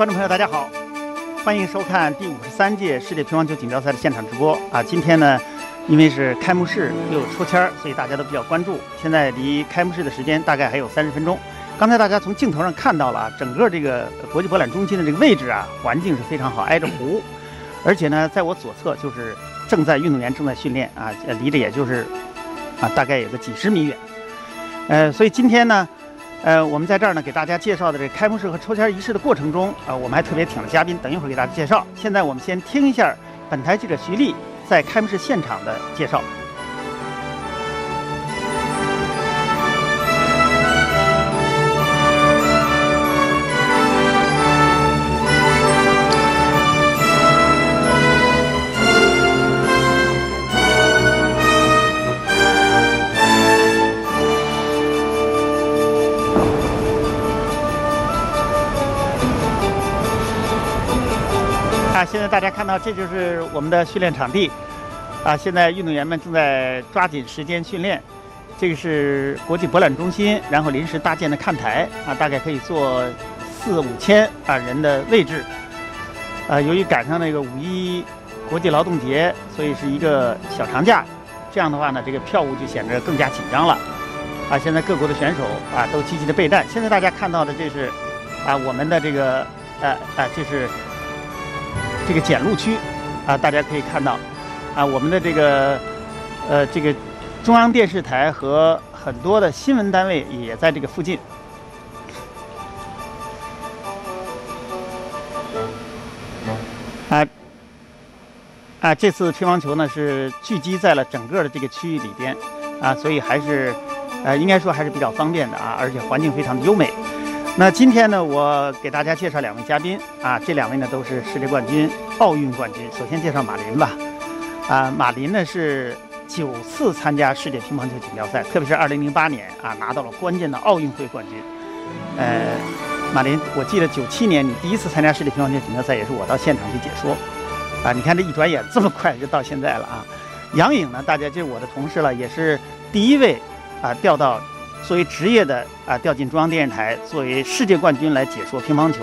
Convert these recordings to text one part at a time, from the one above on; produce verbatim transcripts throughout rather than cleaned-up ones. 观众朋友，大家好，欢迎收看第五十三届世界乒乓球锦标赛的现场直播啊！今天呢，因为是开幕式又有抽签，所以大家都比较关注。现在离开幕式的时间大概还有三十分钟。刚才大家从镜头上看到了啊，整个这个国际博览中心的这个位置啊，环境是非常好，挨着湖，而且呢，在我左侧就是正在运动员正在训练啊，离着也就是啊大概有个几十米远。呃，所以今天呢。 呃，我们在这儿呢，给大家介绍的这开幕式和抽签仪式的过程中，啊、呃，我们还特别请了嘉宾，等一会儿给大家介绍。现在我们先听一下本台记者徐丽在开幕式现场的介绍。现在大家看到，这就是我们的训练场地，啊，现在运动员们正在抓紧时间训练。这个是国际博览中心，然后临时搭建的看台，啊，大概可以坐四五千啊人的位置。啊，由于赶上那个五一国际劳动节，所以是一个小长假。这样的话呢，这个票务就显得更加紧张了。啊，现在各国的选手啊都积极的备战。现在大家看到的这是，啊，我们的这个，呃、啊，啊，这是。 这个检录区，啊，大家可以看到，啊，我们的这个，呃，这个中央电视台和很多的新闻单位也在这个附近。啊，啊，这次乒乓球呢是聚集在了整个的这个区域里边，啊，所以还是，呃，应该说还是比较方便的啊，而且环境非常的优美。 那今天呢，我给大家介绍两位嘉宾啊，这两位呢都是世界冠军、奥运冠军。首先介绍马琳吧，啊，马琳呢是九次参加世界乒乓球锦标赛，特别是二零零八年啊，拿到了关键的奥运会冠军。呃，马琳，我记得九七年你第一次参加世界乒乓球锦标赛，也是我到现场去解说，啊，你看这一转眼这么快就到现在了啊。杨颖呢，大家这是我的同事了，也是第一位啊调到。 作为职业的啊，调进中央电视台，作为世界冠军来解说乒乓球，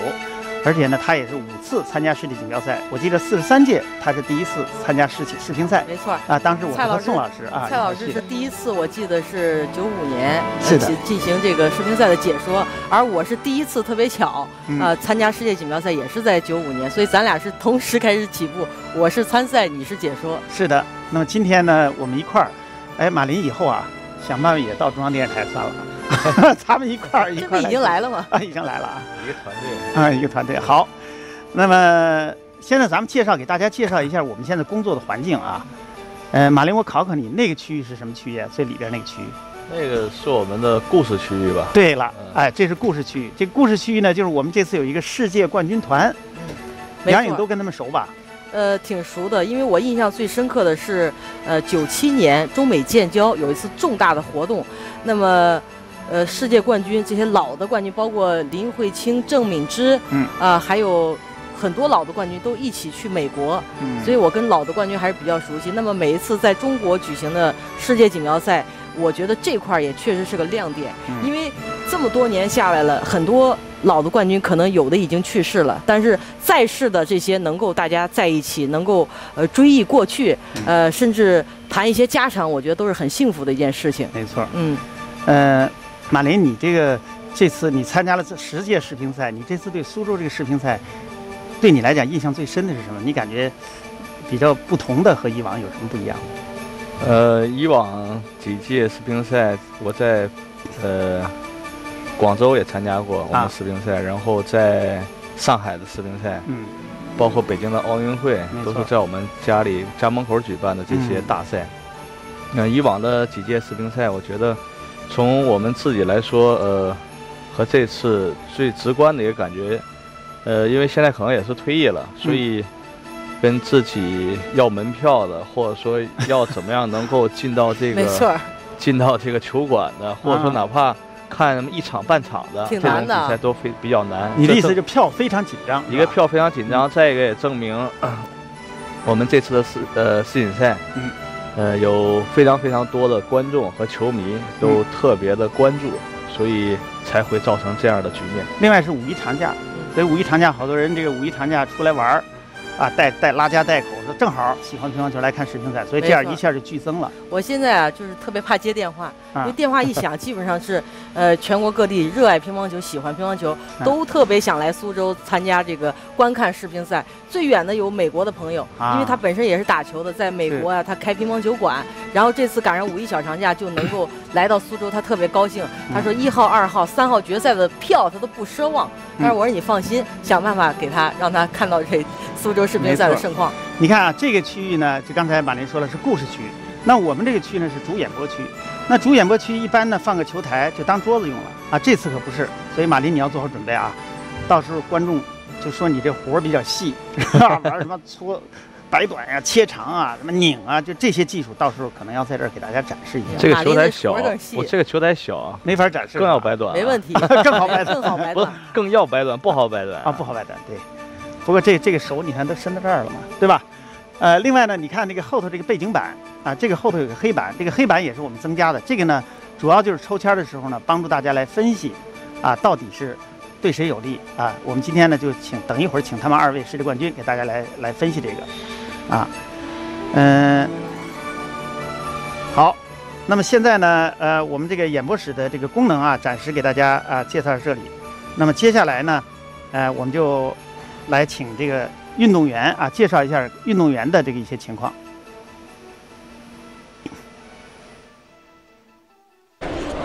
而且呢，他也是五次参加世界锦标赛。我记得四十三届他是第一次参加世世乒赛，没错啊。当时我和宋老师啊，蔡老师是第一次，我记得是九五年是的进行这个世乒赛的解说，而我是第一次，特别巧啊，参加世界锦标赛也是在九五年，所以咱俩是同时开始起步，我是参赛，你是解说。是的，那么今天呢，我们一块儿，哎，马琳以后啊。 想办法也到中央电视台算了，咱们一块儿一块儿。这不已经来了吗？啊，已经来了啊！一个团队啊，一个团队。好，那么现在咱们介绍给大家介绍一下我们现在工作的环境啊。呃，马琳，我考考你，那个区域是什么区域啊？最里边那个区域？那个是我们的故事区域吧？对了，哎，这是故事区域。这故事区域呢，就是我们这次有一个世界冠军团，杨颖都跟他们熟吧？ 呃，挺熟的，因为我印象最深刻的是，呃，九七年中美建交有一次重大的活动，那么，呃，世界冠军这些老的冠军，包括林慧卿、郑敏之，嗯，啊、呃，还有很多老的冠军都一起去美国，嗯，所以我跟老的冠军还是比较熟悉。那么每一次在中国举行的世界锦标赛，我觉得这块儿也确实是个亮点，因为这么多年下来了，很多。 老的冠军可能有的已经去世了，但是在世的这些能够大家在一起，能够呃追忆过去，呃甚至谈一些家常，我觉得都是很幸福的一件事情。没错，嗯，呃，马琳，你这个这次你参加了这十届世乒赛，你这次对苏州这个世乒赛，对你来讲印象最深的是什么？你感觉比较不同的和以往有什么不一样？呃，以往几届世乒赛，我在呃。 广州也参加过我们世乒赛，啊、然后在上海的世乒赛，嗯，包括北京的奥运会，都是在我们家里家门口举办的这些大赛。那、嗯呃、以往的几届世乒赛，我觉得从我们自己来说，呃，和这次最直观的一个感觉，呃，因为现在可能也是退役了，所以跟自己要门票的，或者说要怎么样能够进到这个，没错，进到这个球馆的，或者说哪怕。 看一场半场的这种比赛都非比较难。你的意思是票非常紧张？一个票非常紧张，再一个也证明我们这次的世呃世锦赛，呃有非常非常多的观众和球迷都特别的关注，所以才会造成这样的局面。另外是五一长假，跟五一长假好多人这个五一长假出来玩儿，啊，带带拉家带口，说正好喜欢乒乓球来看世乒赛，所以这样一下就剧增了。我现在啊就是特别怕接电话，因为电话一响，基本上是呃全国各地热爱乒乓球、喜欢乒乓球都特别想来苏州参加这个观看世乒赛。最远的有美国的朋友，因为他本身也是打球的，在美国啊他开乒乓球馆。 然后这次赶上五一小长假就能够来到苏州，他特别高兴。他说一号、二号、三号决赛的票他都不奢望，但是我说你放心，想办法给他让他看到这苏州世乒赛的盛况。你看啊，这个区域呢，就刚才马林说了是故事区，那我们这个区呢是主演播区。那主演播区一般呢放个球台就当桌子用了啊，这次可不是。所以马林你要做好准备啊，到时候观众就说你这活比较细，玩什么搓。 摆短呀、啊，切长啊，什么拧啊，就这些技术，到时候可能要在这儿给大家展示一下。这个球台小，我这个球台小啊，没法展示，更要摆短、啊，没问题，更好摆短，更好摆短，更要摆短，不好摆短 啊, 啊，不好摆短，对。不过这这个手你看都伸到这儿了嘛，对吧？呃，另外呢，你看这个后头这个背景板啊，这个后头有个黑板，这个黑板也是我们增加的。这个呢，主要就是抽签的时候呢，帮助大家来分析，啊，到底是。 对谁有利啊？我们今天呢就请等一会儿请他们二位世界冠军给大家来来分析这个，啊，嗯，好，那么现在呢，呃，我们这个演播室的这个功能啊，暂时给大家啊介绍到这里。那么接下来呢，呃，我们就来请这个运动员啊介绍一下运动员的这个一些情况。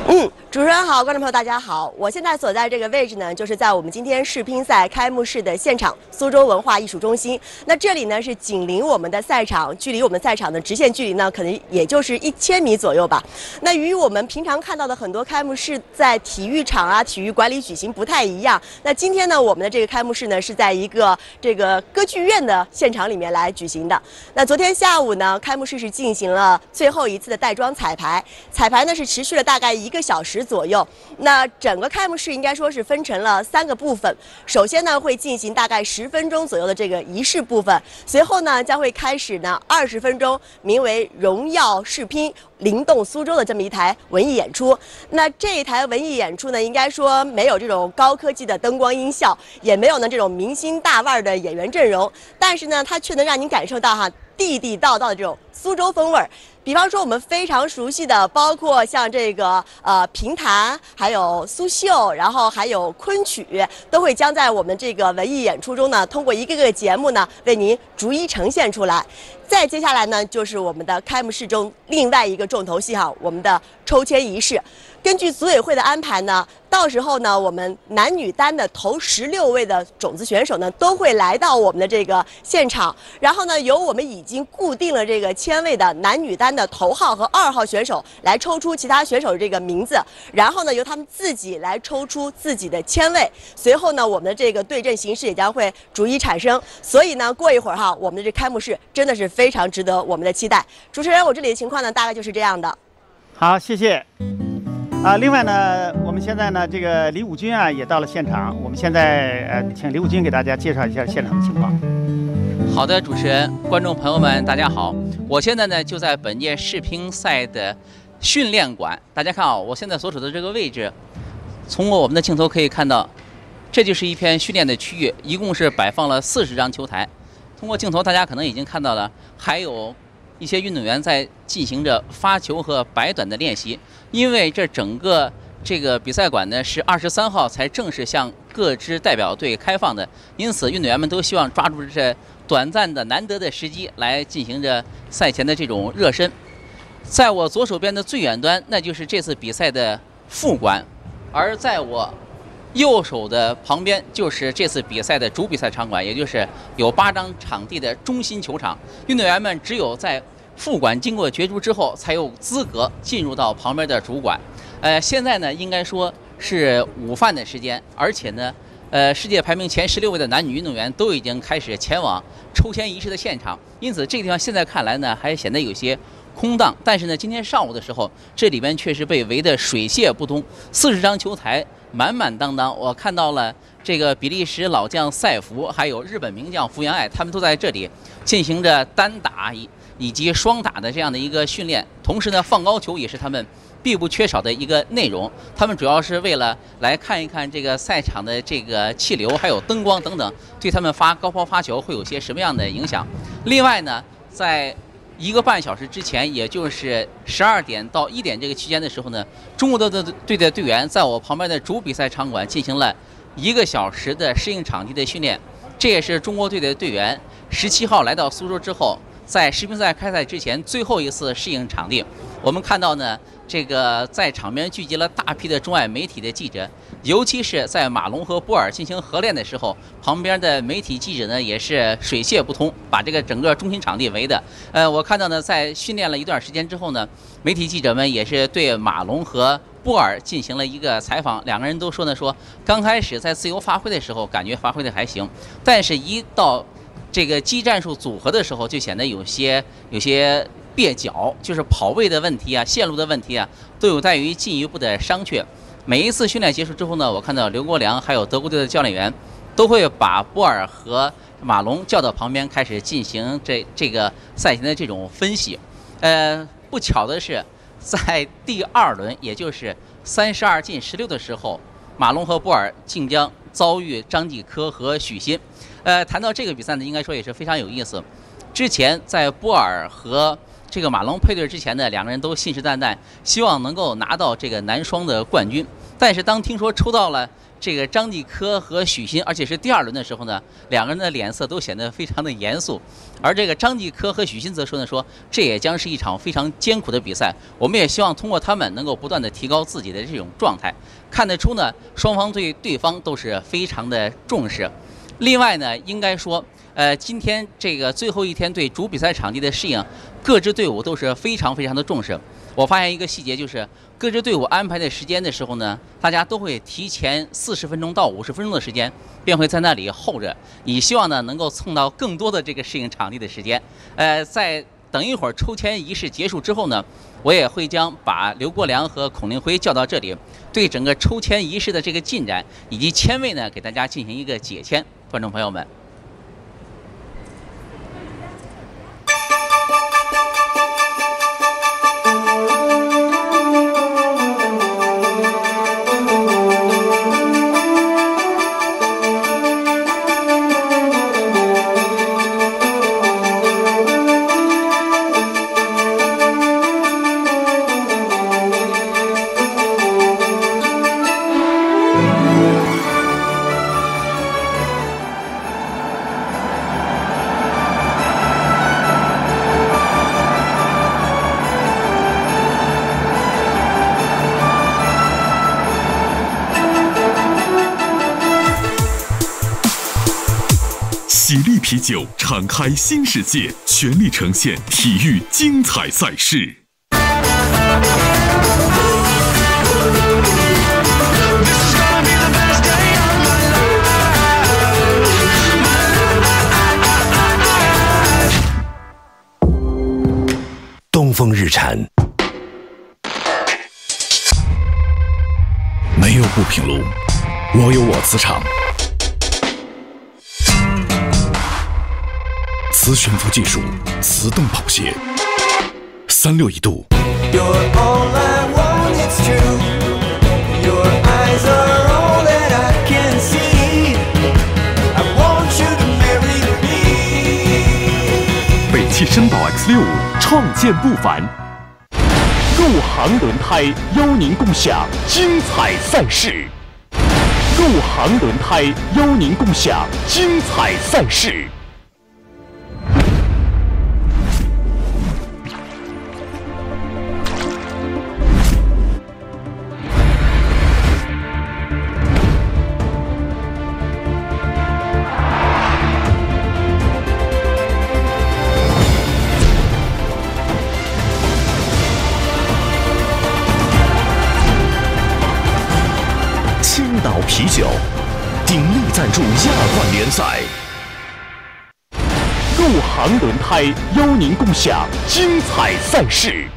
嗯，主持人好，观众朋友大家好，我现在所在这个位置呢，就是在我们今天世乒赛开幕式的现场——苏州文化艺术中心。那这里呢是紧邻我们的赛场，距离我们赛场的直线距离呢，可能也就是一千米左右吧。那与我们平常看到的很多开幕式在体育场啊、体育馆里举行不太一样。那今天呢，我们的这个开幕式呢是在一个这个歌剧院的现场里面来举行的。那昨天下午呢，开幕式是进行了最后一次的带妆彩排，彩排呢是持续了大概一个 小时左右，那整个开幕式应该说是分成了三个部分。首先呢，会进行大概十分钟左右的这个仪式部分，随后呢，将会开始呢二十分钟，名为“荣耀世乒”。 灵动苏州的这么一台文艺演出，那这一台文艺演出呢，应该说没有这种高科技的灯光音效，也没有呢这种明星大腕的演员阵容，但是呢，它却能让您感受到哈地地道道的这种苏州风味儿。比方说我们非常熟悉的，包括像这个呃评弹，还有苏绣，然后还有昆曲，都会将在我们这个文艺演出中呢，通过一个个节目呢，为您逐一呈现出来。 再接下来呢，就是我们的开幕式中另外一个重头戏哈，我们的抽签仪式。根据组委会的安排呢，到时候呢，我们男女单的头十六位的种子选手呢，都会来到我们的这个现场。然后呢，由我们已经固定了这个签位的男女单的头号和二号选手来抽出其他选手的这个名字，然后呢，由他们自己来抽出自己的签位。随后呢，我们的这个对阵形势也将会逐一产生。所以呢，过一会儿哈，我们的这开幕式真的是非常 非常值得我们的期待。主持人，我这里的情况呢，大概就是这样的。好，谢谢。啊、呃，另外呢，我们现在呢，这个李武军啊也到了现场。我们现在呃，请李武军给大家介绍一下现场的情况。好的，主持人、观众朋友们，大家好。我现在呢就在本届世乒赛的训练馆。大家看啊、哦，我现在所处的这个位置，从我们的镜头可以看到，这就是一片训练的区域，一共是摆放了四十张球台。 通过镜头，大家可能已经看到了，还有一些运动员在进行着发球和摆短的练习。因为这整个这个比赛馆呢是二十三号才正式向各支代表队开放的，因此运动员们都希望抓住这短暂的难得的时机来进行着赛前的这种热身。在我左手边的最远端，那就是这次比赛的副馆，而在我 右手的旁边就是这次比赛的主比赛场馆，也就是有八张场地的中心球场。运动员们只有在副馆经过角逐之后，才有资格进入到旁边的主馆。呃，现在呢，应该说是午饭的时间，而且呢，呃，世界排名前十六位的男女运动员都已经开始前往抽签仪式的现场，因此这个地方现在看来呢，还显得有些 空荡，但是呢，今天上午的时候，这里边确实被围得水泄不通，四十张球台满满当当。我看到了这个比利时老将塞弗，还有日本名将福原爱，他们都在这里进行着单打以及双打的这样的一个训练。同时呢，放高球也是他们必不缺少的一个内容。他们主要是为了来看一看这个赛场的这个气流，还有灯光等等，对他们发高抛发球会有些什么样的影响。另外呢，在一个半小时之前，也就是十二点到一点这个期间的时候呢，中国的队的队员在我旁边的主比赛场馆进行了一个小时的适应场地的训练。这也是中国队的队员十七号来到苏州之后，在世乒赛开赛之前最后一次适应场地。我们看到呢，这个在场边聚集了大批的中外媒体的记者，尤其是在马龙和波尔进行合练的时候，旁边的媒体记者呢也是水泄不通，把这个整个中心场地围的。呃，我看到呢，在训练了一段时间之后呢，媒体记者们也是对马龙和波尔进行了一个采访，两个人都说呢，说刚开始在自由发挥的时候，感觉发挥的还行，但是一到这个技战术组合的时候，就显得有些有些蹩脚，就是跑位的问题啊，线路的问题啊，都有待于进一步的商榷。每一次训练结束之后呢，我看到刘国梁还有德国队的教练员都会把波尔和马龙叫到旁边，开始进行这这个赛前的这种分析。呃，不巧的是，在第二轮，也就是三十二进十六的时候，马龙和波尔竟将遭遇张继科和许昕。呃，谈到这个比赛呢，应该说也是非常有意思。之前在波尔和这个马龙配对之前呢，两个人都信誓旦旦，希望能够拿到这个男双的冠军。但是当听说抽到了这个张继科和许昕，而且是第二轮的时候呢，两个人的脸色都显得非常的严肃。而这个张继科和许昕则说呢，说这也将是一场非常艰苦的比赛，我们也希望通过他们能够不断的提高自己的这种状态。看得出呢，双方对对方都是非常的重视。另外呢，应该说，呃，今天这个最后一天对主比赛场地的适应，各支队伍都是非常非常的重视。我发现一个细节，就是各支队伍安排的时间的时候呢，大家都会提前四十分钟到五十分钟的时间，便会在那里候着，你希望呢能够蹭到更多的这个适应场地的时间。呃，在等一会儿抽签仪式结束之后呢，我也会将把刘国梁和孔令辉叫到这里，对整个抽签仪式的这个进展以及签位呢，给大家进行一个解签。观众朋友们，喜力啤酒敞开新世界，全力呈现体育精彩赛事。东风日产，没有不平路，我有我磁场。磁悬浮技术，磁动跑鞋，三六一度。北汽绅宝 X 六五创建不凡，入行轮胎邀您共享精彩赛事。入行轮胎邀您共享精彩赛事。啤酒鼎力赞助亚冠联赛，入行轮胎邀您共享精彩赛事。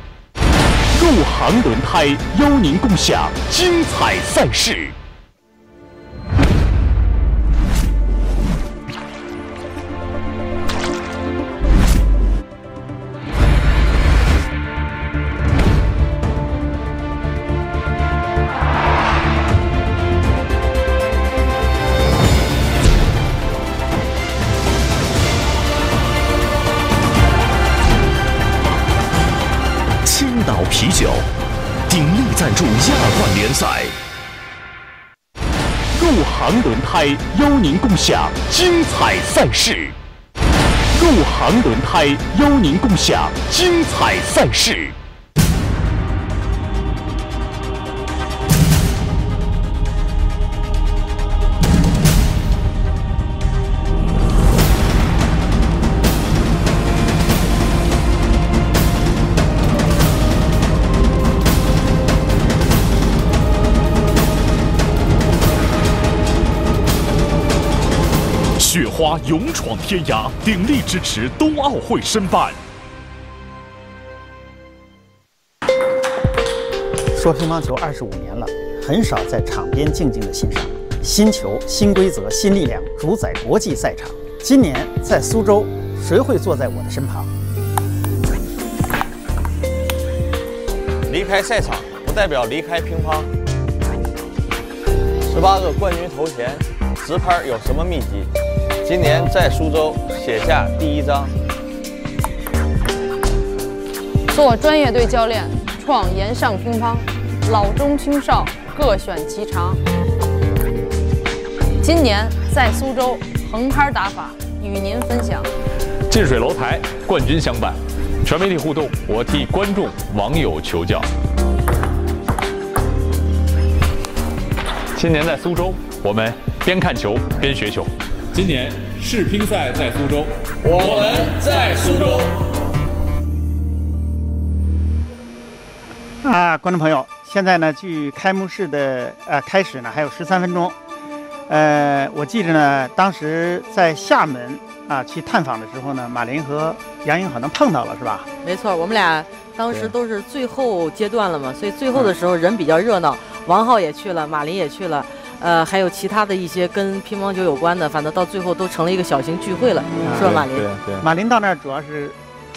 入行轮胎邀您共享精彩赛事。注亚冠联赛。入行轮胎邀您共享精彩赛事。入行轮胎邀您共享精彩赛事。 雪花勇闯天涯，鼎力支持冬奥会申办。说乒乓球二十五年了，很少在场边静静的欣赏。新球、新规则、新力量，主宰国际赛场。今年在苏州，谁会坐在我的身旁？离开赛场不代表离开乒乓。十八个冠军头衔，直拍有什么秘籍？ 今年在苏州写下第一章。做专业队教练，创岩上乒乓，老中青少各选其长。今年在苏州横拍打法与您分享。近水楼台，冠军相伴，全媒体互动，我替观众网友求教。今年在苏州，我们边看球边学球。 今年世乒赛在苏州，我们在苏州。啊，观众朋友，现在呢，距开幕式的呃开始呢还有十三分钟。呃，我记着呢，当时在厦门啊去探访的时候呢，马林和杨颖好像碰到了，是吧？没错，我们俩当时都是最后阶段了嘛，所以最后的时候人比较热闹，王浩也去了，马林也去了。 呃，还有其他的一些跟乒乓球有关的，反正到最后都成了一个小型聚会了，嗯、是吧，马林？对对。马林到那儿主要是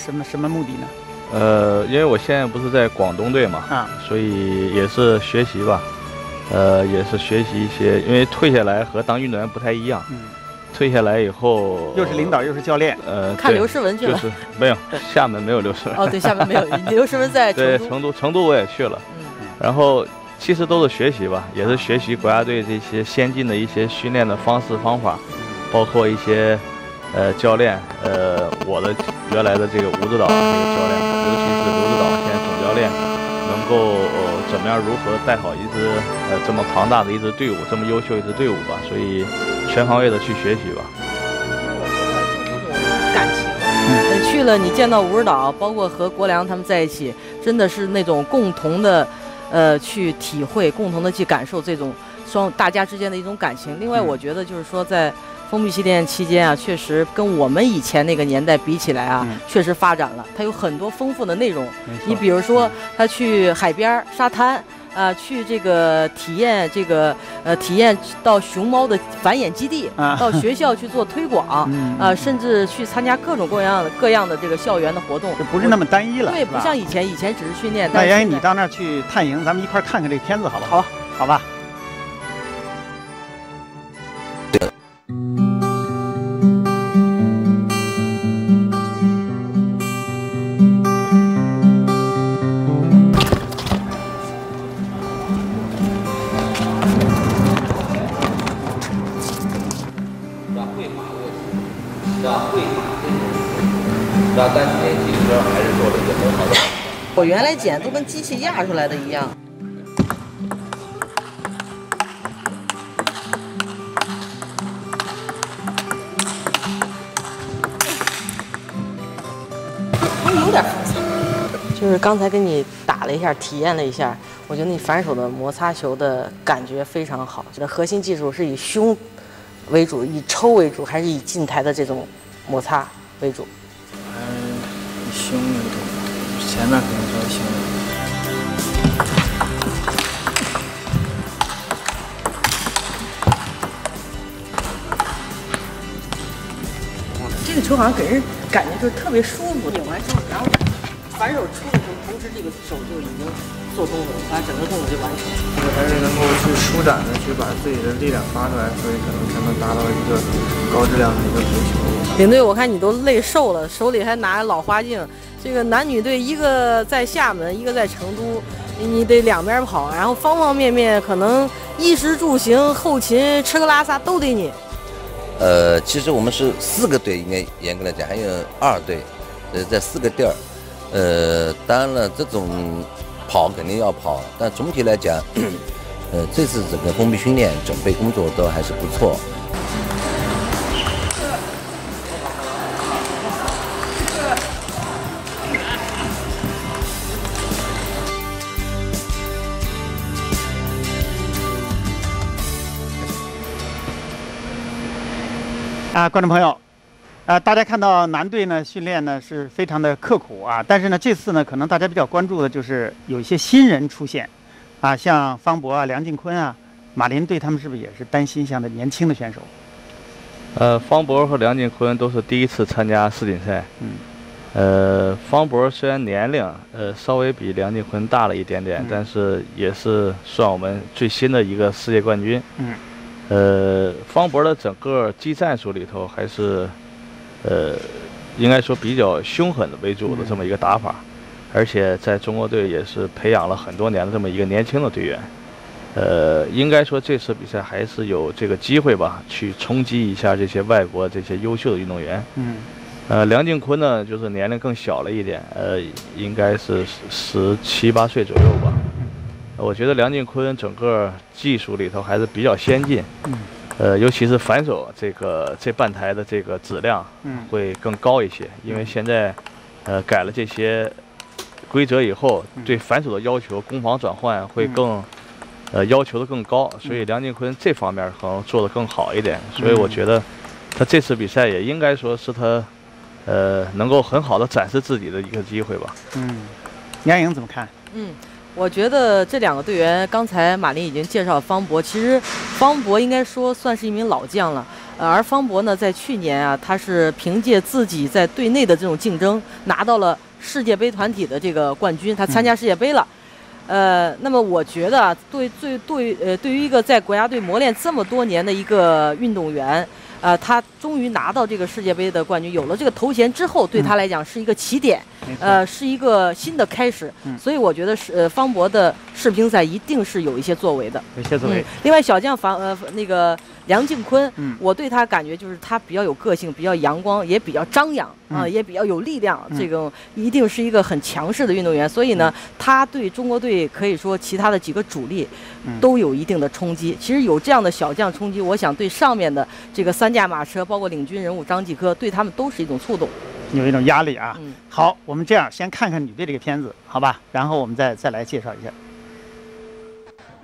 什么什么目的呢？呃，因为我现在不是在广东队嘛，啊，所以也是学习吧，呃，也是学习一些，因为退下来和当运动员不太一样，嗯，退下来以后又是领导又是教练，呃，看刘诗雯去了，就是没有，厦门没有刘诗雯。哦，对，厦门没有刘诗雯在成都。对，成都成都我也去了，嗯，然后。 其实都是学习吧，也是学习国家队这些先进的一些训练的方式方法，包括一些，呃，教练，呃，我的原来的这个吴指导这个教练，尤其是刘指导现在总教练，能够、呃、怎么样如何带好一支呃这么庞大的一支队伍，这么优秀一支队伍吧，所以全方位的去学习吧。感情，嗯、去了你见到吴指导，包括和国梁他们在一起，真的是那种共同的。 呃，去体会，共同的去感受这种双大家之间的一种感情。另外，我觉得就是说，在封闭训练期间啊，确实跟我们以前那个年代比起来啊，嗯、确实发展了。它有很多丰富的内容。你比如说，他去海边、沙滩啊、呃，去这个体验这个呃，体验到熊猫的繁衍基地，啊、到学校去做推广啊、嗯呃，甚至去参加各种各样的各样的这个校园的活动，就不是那么单一了。对，不像以前，以前只是训练。那杨颖，你到那儿去探营，咱们一块儿看看这片子，好不好？好，好吧。 我原来剪都跟机器压出来的一样。有点复杂。就是刚才跟你打了一下，体验了一下，我觉得你反手的摩擦球的感觉非常好。这核心技术是以胸为主，以抽为主，还是以近台的这种摩擦为主？嗯，以胸为主。 前面肯定说行。这个球好像给人感觉就是特别舒服，顶完之后，然后反手出的时候，同时这个手就已经做动作，把整个动作就完成了。我还是能够去舒展的去把自己的力量发出来，所以可能才能达到一个高质量的一个足球。领队，我看你都累瘦了，手里还拿老花镜。 这个男女队，一个在厦门，一个在成都，你得两边跑，然后方方面面，可能衣食住行、后勤、吃喝拉撒都得你。呃，其实我们是四个队，应该严格来讲还有二队，呃，在四个店儿。呃，当然了，这种跑肯定要跑，但总体来讲，呃，这次整个封闭训练准备工作都还是不错。 啊，观众朋友，呃，大家看到男队呢训练呢是非常的刻苦啊，但是呢这次呢可能大家比较关注的就是有一些新人出现，啊，像方博啊、梁靖昆啊、马林队他们是不是也是担心像这年轻的选手？呃，方博和梁靖昆都是第一次参加世锦赛，嗯，呃，方博虽然年龄呃稍微比梁靖昆大了一点点，嗯、但是也是算我们最新的一个世界冠军，嗯。 呃，方博的整个技战术里头还是，呃，应该说比较凶狠的为主的这么一个打法，而且在中国队也是培养了很多年的这么一个年轻的队员，呃，应该说这次比赛还是有这个机会吧，去冲击一下这些外国这些优秀的运动员。嗯。呃，梁靖昆呢，就是年龄更小了一点，呃，应该是十七八岁左右吧。 我觉得梁靖昆整个技术里头还是比较先进，嗯、呃，尤其是反手这个这半台的这个质量会更高一些，嗯、因为现在，呃，改了这些规则以后，嗯、对反手的要求、攻防转换会更，嗯、呃，要求的更高，所以梁靖昆这方面可能做得更好一点，所以我觉得他这次比赛也应该说是他，呃，能够很好的展示自己的一个机会吧。嗯，杨颖怎么看？嗯。 我觉得这两个队员，刚才马林已经介绍方博，其实方博应该说算是一名老将了。呃，而方博呢，在去年啊，他是凭借自己在队内的这种竞争，拿到了世界杯团体的这个冠军，他参加世界杯了。嗯、呃，那么我觉得啊，对对对，呃，对于一个在国家队磨练这么多年的一个运动员，呃，他终于拿到这个世界杯的冠军，有了这个头衔之后，对他来讲是一个起点。嗯 呃，是一个新的开始，嗯、所以我觉得是呃方博的世乒赛一定是有一些作为的，有些作为。嗯、另外，小将房呃那个梁靖昆，嗯、我对他感觉就是他比较有个性，比较阳光，也比较张扬啊，嗯、也比较有力量，嗯、这个一定是一个很强势的运动员。所以呢，嗯、他对中国队可以说其他的几个主力都有一定的冲击。嗯、其实有这样的小将冲击，我想对上面的这个三驾马车，包括领军人物张继科，对他们都是一种触动。 有一种压力啊！嗯、好，我们这样先看看女队这个片子，好吧？然后我们再再来介绍一下。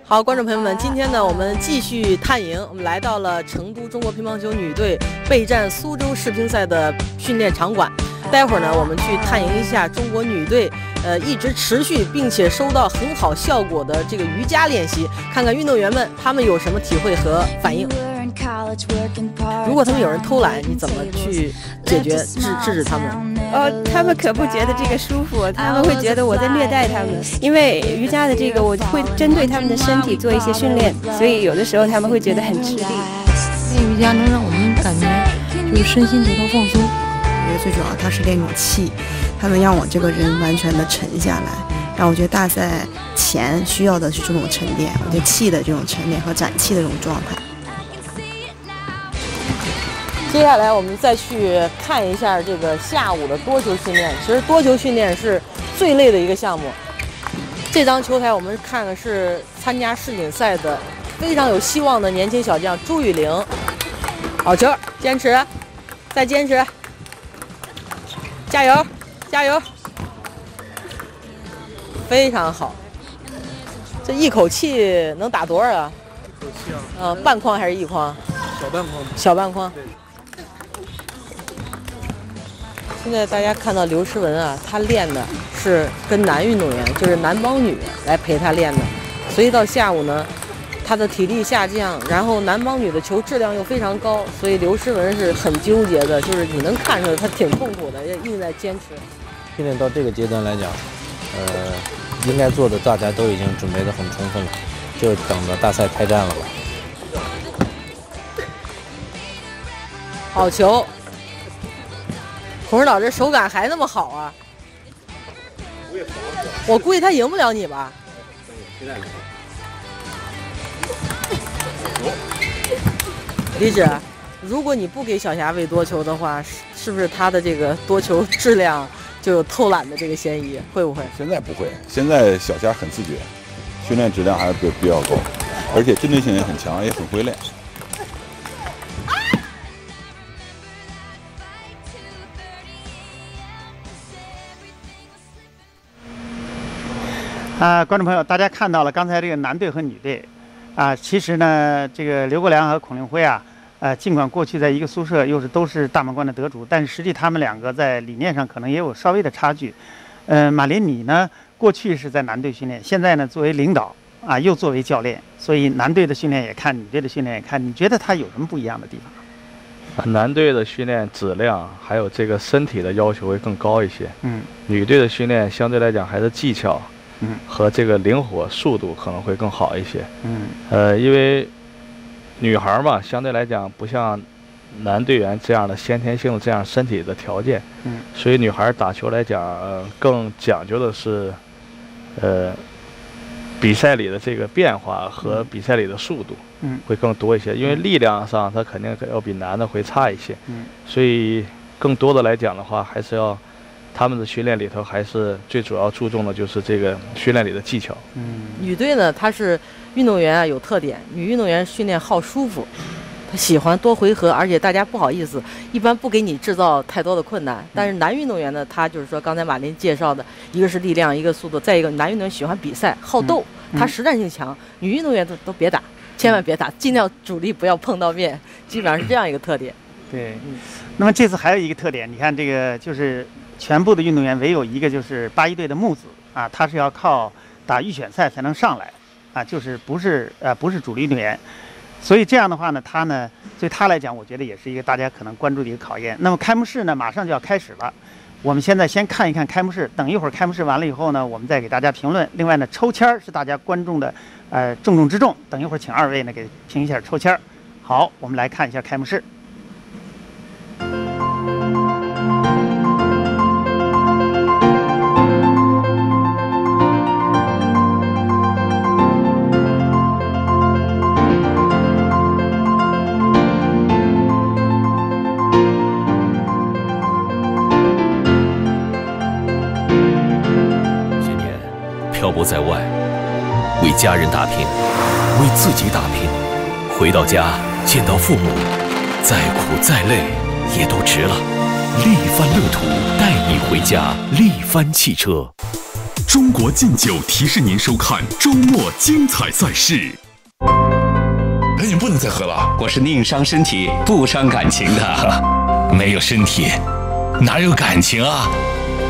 好，观众朋友们，今天呢，我们继续探营，我们来到了成都中国乒乓球女队备战苏州世乒赛的训练场馆。待会儿呢，我们去探营一下中国女队，呃，一直持续并且收到很好效果的这个瑜伽练习，看看运动员们他们有什么体会和反应。 如果他们有人偷懒，你怎么去解决、制制止他们？哦，他们可不觉得这个舒服，他们会觉得我在虐待他们。因为瑜伽的这个，我会针对他们的身体做一些训练，所以有的时候他们会觉得很吃力。瑜伽能让我们感觉就是身心得到放松。我觉得最主要它是练一种气，它能让我这个人完全的沉下来。 让我觉得大赛前需要的是这种沉淀，我觉得气的这种沉淀和展气的这种状态。接下来我们再去看一下这个下午的多球训练。其实多球训练是最累的一个项目。这张球台我们看的是参加世锦赛的非常有希望的年轻小将朱雨玲。好球，坚持，再坚持，加油，加油！ 非常好，这一口气能打多少啊？一口气啊，呃，半框还是一框？小半框。小半框。现在大家看到刘诗雯啊，她练的是跟男运动员，就是男帮女来陪她练的，所以到下午呢，她的体力下降，然后男帮女的球质量又非常高，所以刘诗雯是很纠结的，就是你能看出来她挺痛苦的，也一直在坚持。训练到这个阶段来讲。 呃，应该做的大家都已经准备得很充分了，就等着大赛开战了吧。好球！孔指导这手感还那么好啊！我估计他赢不了你吧？李指，如果你不给小霞喂多球的话，是是不是他的这个多球质量就有偷懒的这个嫌疑？会不会？现在不会，现在小霞很自觉，训练质量还是比比较高，而且针对性也很强，也很会练。 啊、呃，观众朋友，大家看到了刚才这个男队和女队，啊、呃，其实呢，这个刘国梁和孔令辉啊，呃，尽管过去在一个宿舍，又是都是大满贯的得主，但是实际他们两个在理念上可能也有稍微的差距。嗯、呃，马琳你呢，过去是在男队训练，现在呢作为领导啊、呃，又作为教练，所以男队的训练也看，女队的训练也看，你觉得他有什么不一样的地方？男队的训练质量还有这个身体的要求会更高一些，嗯，女队的训练相对来讲还是技巧。 嗯，和这个灵活速度可能会更好一些。嗯，呃，因为女孩嘛，相对来讲不像男队员这样的先天性这样身体的条件。嗯，所以女孩打球来讲，呃、更讲究的是，呃，比赛里的这个变化和比赛里的速度，嗯，会更多一些。因为力量上她肯定要比男的会差一些。嗯，所以更多的来讲的话，还是要。 他们的训练里头还是最主要注重的就是这个训练里的技巧。嗯，女队呢，她是运动员啊，有特点。女运动员训练好舒服，她喜欢多回合，而且大家不好意思，一般不给你制造太多的困难。但是男运动员呢，他就是说刚才马琳介绍的，一个是力量，一个速度，再一个男运动员喜欢比赛，好斗，嗯、他实战性强。女运动员都都别打，千万别打，尽量主力不要碰到面，基本上是这样一个特点。对，嗯、那么这次还有一个特点，你看这个就是。 全部的运动员唯有一个就是八一队的木子啊，他是要靠打预选赛才能上来啊，就是不是呃不是主力运动员，所以这样的话呢，他呢对他来讲，我觉得也是一个大家可能关注的一个考验。那么开幕式呢马上就要开始了，我们现在先看一看开幕式，等一会儿开幕式完了以后呢，我们再给大家评论。另外呢，抽签是大家观众的呃重中之重，等一会儿请二位呢给评一下抽签。好，我们来看一下开幕式。 在外，为家人打拼，为自己打拼，回到家见到父母，再苦再累也都值了。力帆路途带你回家，力帆汽车。中国劲酒提示您收看周末精彩赛事。哎，你不能再喝了，我是宁伤身体不伤感情的，没有身体哪有感情啊？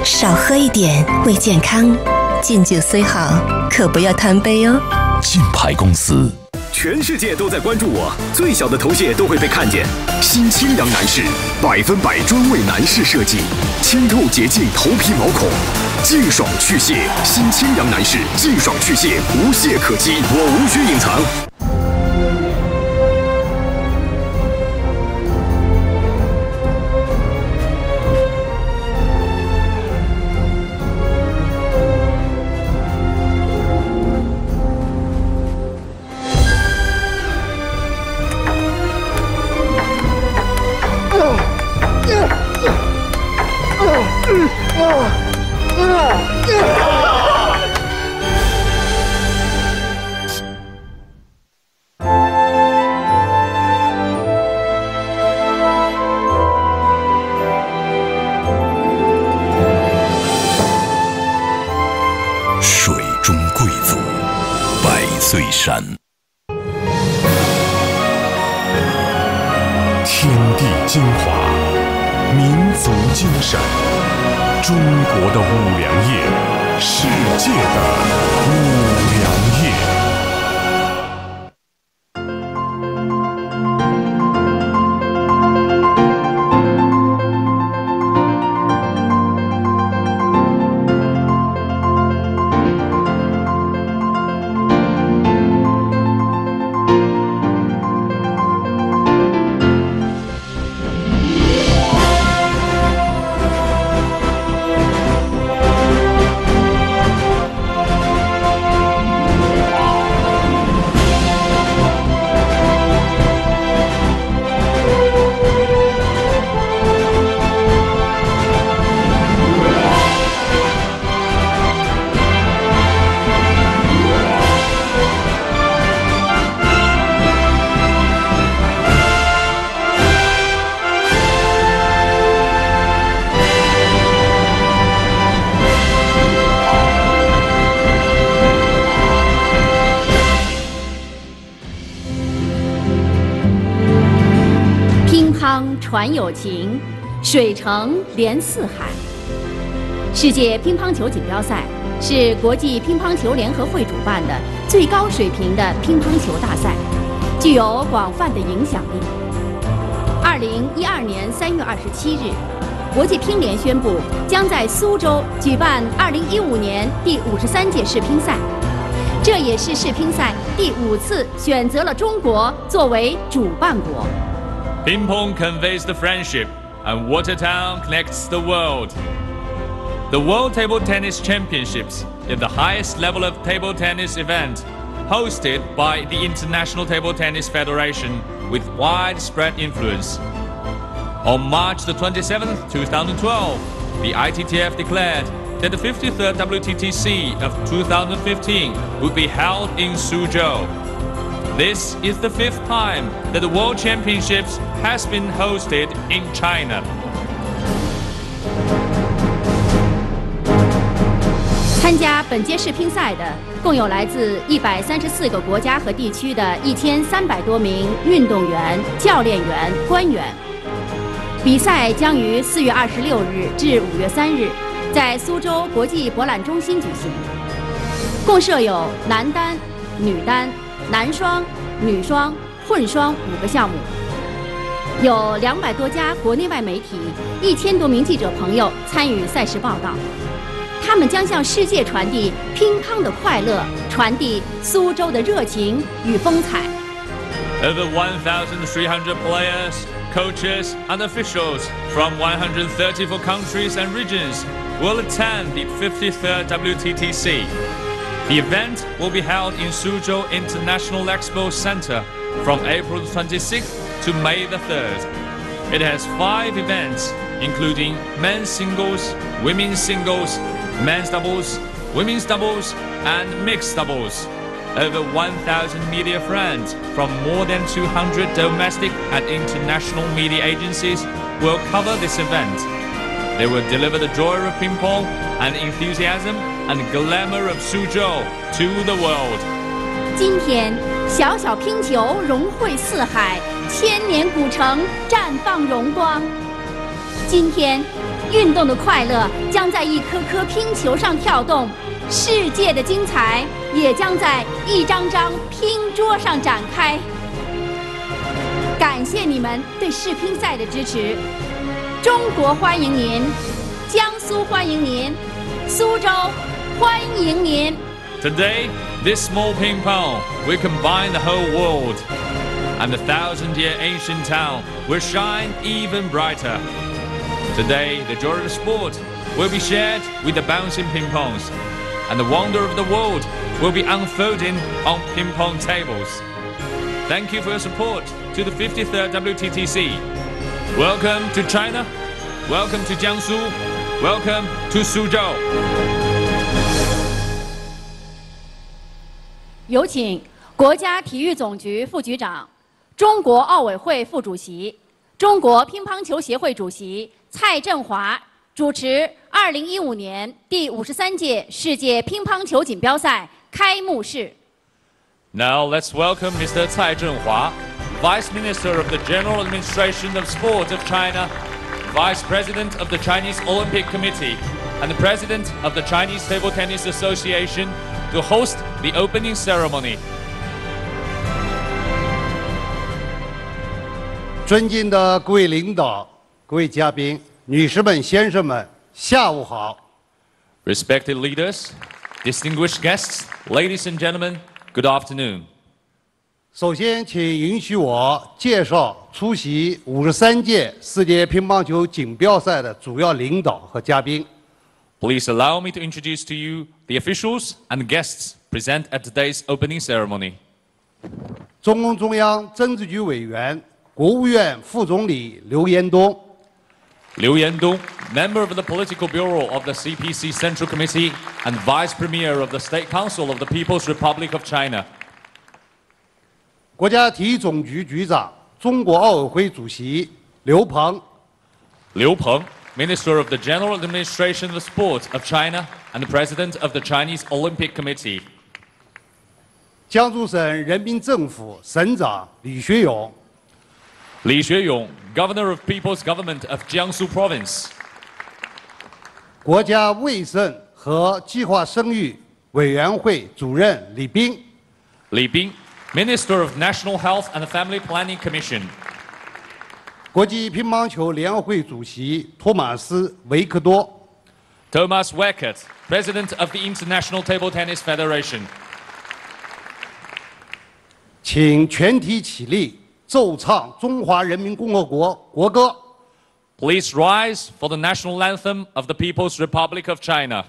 少喝一点，为健康。 劲酒虽好，可不要贪杯哦。劲牌公司，全世界都在关注我，最小的头屑都会被看见。新清扬男士，百分百专为男士设计，清透洁净头皮毛孔，净爽去屑。新清扬男士，净爽去屑，无懈可击，我无需隐藏。商传友情，水城连四海。世界乒乓球锦标赛是国际乒乓球联合会主办的最高水平的乒乓球大赛，具有广泛的影响力。二零一二年三月二十七日，国际乒联宣布将在苏州举办二零一五年第五十三届世乒赛。 这也是世乒赛第五次选择了中国作为主办国。Ping pong conveys the friendship, and Watertown connects the world. The World Table Tennis Championships is the highest level of table tennis event, hosted by the International Table Tennis Federation with widespread influence. On March the twenty-seventh, two thousand twelve, the I T T F declared that the fifty-third W T T C of two thousand fifteen would be held in Suzhou. This is the fifth time that the World Championships has been hosted in China. 参加本届世乒赛的共有来自一百三十四个国家和地区的一千三百多名运动员、教练员、官员。比赛将于四月二十六日至五月三日。 在苏州国际博览中心举行，共设有男单、女单、男双、女双、混双五个项目，有两百多家国内外媒体、一千多名记者朋友参与赛事报道，他们将向世界传递乒乓的快乐，传递苏州的热情与风采。Over one thousand three hundred players, coaches, and officials from one hundred thirty-four countries and regions will attend the fifty-third W T T C. The event will be held in Suzhou International Expo Center from April twenty-sixth to May the third. It has five events, including men's singles, women's singles, men's doubles, women's doubles, and mixed doubles. Over one thousand media friends from more than two hundred domestic and international media agencies will cover this event. They will deliver the joy of ping pong and enthusiasm and glamour of Suzhou to the world. 今天，小小乒球融汇四海，千年古城绽放荣光。今天，运动的快乐将在一颗颗乒球上跳动，世界的精彩也将在一张张乒桌上展开。感谢你们对世乒赛的支持。 中国欢迎您，江苏欢迎您，苏州欢迎您。Today, this small ping pong will combine the whole world, and the thousand-year ancient town will shine even brighter. Today, the joy of sport will be shared with the bouncing ping pongs, and the wonder of the world will be unfolding on ping pong tables. Thank you for your support to the fifty-third W T T C. Welcome to China, welcome to Jiangsu, welcome to Suzhou. 有请国家体育总局副局长、中国奥委会副主席、中国乒乓球协会主席蔡振华主持二零一五年第五十三届世界乒乓球锦标赛开幕式。Now let's welcome Mister Cai Zhenhua, Vice Minister of the General Administration of Sport of China, Vice President of the Chinese Olympic Committee, and the President of the Chinese Table Tennis Association, to host the opening ceremony. 尊敬的各位领导、各位嘉宾、女士们、先生们，下午好。Respected leaders, distinguished guests, ladies and gentlemen, good afternoon. 首先，请允许我介绍出席五十三届世界乒乓球锦标赛的主要领导和嘉宾。Please allow me to introduce to you the officials and guests present at today's opening ceremony. 中共中央政治局委员、国务院副总理刘延东。刘延东 ，Member of the Political Bureau of the C P C Central Committee and Vice Premier of the State Council of the People's Republic of China. 国家体育总局局长、中国奥委会主席刘鹏。刘鹏 ，Minister of the General Administration of Sport of China and the President of the Chinese Olympic Committee。江苏省人民政府省长李学勇。李学勇 ，Governor of People's Government of Jiangsu Province。国家卫生和计划生育委员会主任李斌。李斌 ，Minister of National Health and Family Planning Commission。国际乒乓球联合会主席托马斯·维克多。 Thomas Weikert, President of the International Table Tennis Federation。请全体起立，奏唱中华人民共和国国歌。Please rise for the national anthem of the People's Republic of China.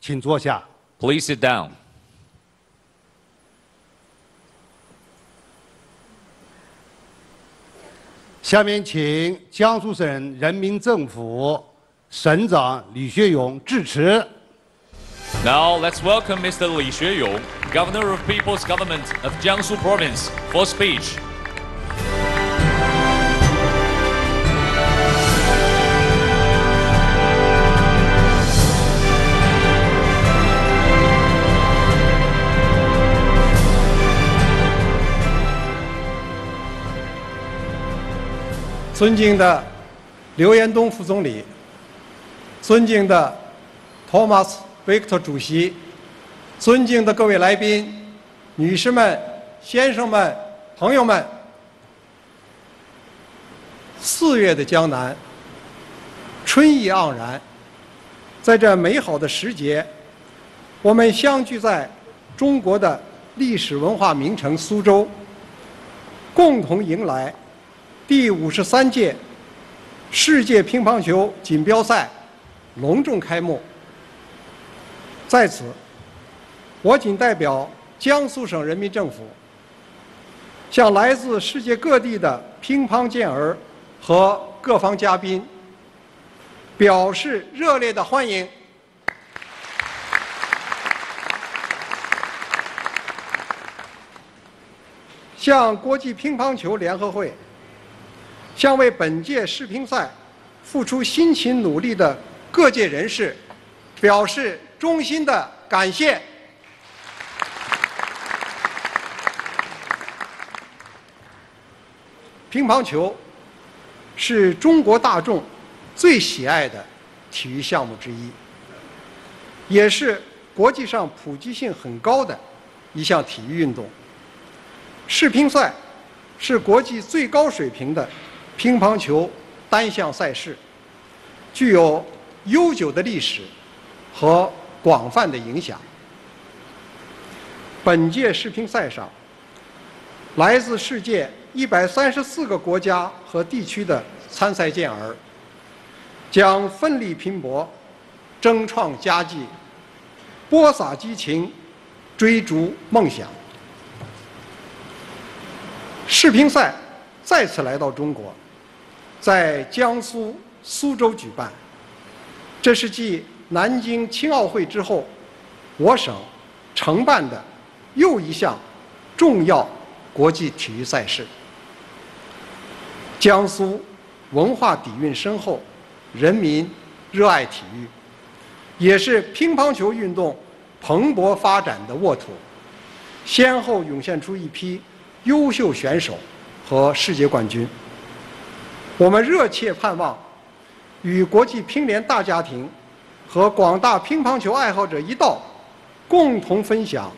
请坐下。Please sit down. 下面请江苏省人民政府省长李学勇致辞。Now let's welcome Mister Li Xueyong, Governor of People's Government of Jiangsu Province, for speech. 尊敬的刘延东副总理，尊敬的 Thomas Weikert 主席，尊敬的各位来宾、女士们、先生们、朋友们，四月的江南，春意盎然。在这美好的时节，我们相聚在中国的历史文化名城苏州，共同迎来 第五十三届世界乒乓球锦标赛隆重开幕。在此，我谨代表江苏省人民政府，向来自世界各地的乒乓健儿和各方嘉宾表示热烈的欢迎。向国际乒乓球联合会 向为本届世乒赛付出辛勤努力的各界人士表示衷心的感谢。乒乓球是中国大众最喜爱的体育项目之一，也是国际上普及性很高的一项体育运动。世乒赛是国际最高水平的 乒乓球单项赛事具有悠久的历史和广泛的影响。本届世乒赛上，来自世界一百三十四个国家和地区的参赛健儿将奋力拼搏，争创佳绩，播撒激情，追逐梦想。世乒赛再次来到中国， 在江苏苏州举办，这是继南京青奥会之后，我省承办的又一项重要国际体育赛事。江苏文化底蕴深厚，人民热爱体育，也是乒乓球运动蓬勃发展的沃土，先后涌现出一批优秀选手和世界冠军。 我们热切盼望，与国际乒联大家庭和广大乒乓球爱好者一道，共同分享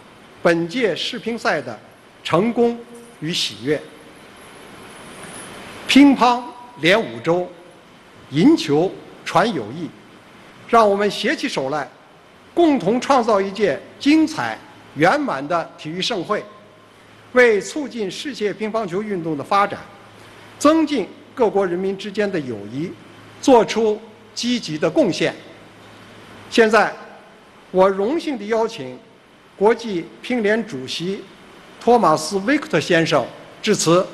本届世乒赛的成功与喜悦。乒乓连五洲，银球传友谊，让我们携起手来，共同创造一届精彩圆满的体育盛会，为促进世界乒乓球运动的发展、增进各国人民之间的友谊做出积极的贡献。现在，我荣幸地邀请国际乒联主席托马斯·维克特先生致辞。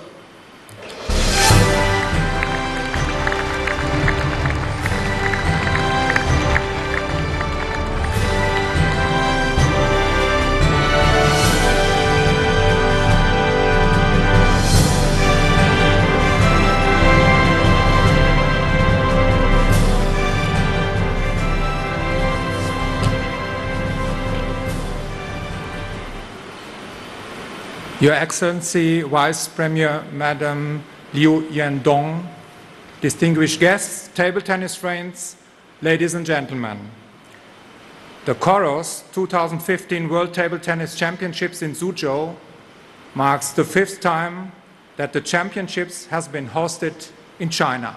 Your Excellency Vice Premier Madam Liu Yuandong, distinguished guests, table tennis friends, ladies and gentlemen. The Koros twenty fifteen World Table Tennis Championships in Suzhou marks the fifth time that the championships has been hosted in China.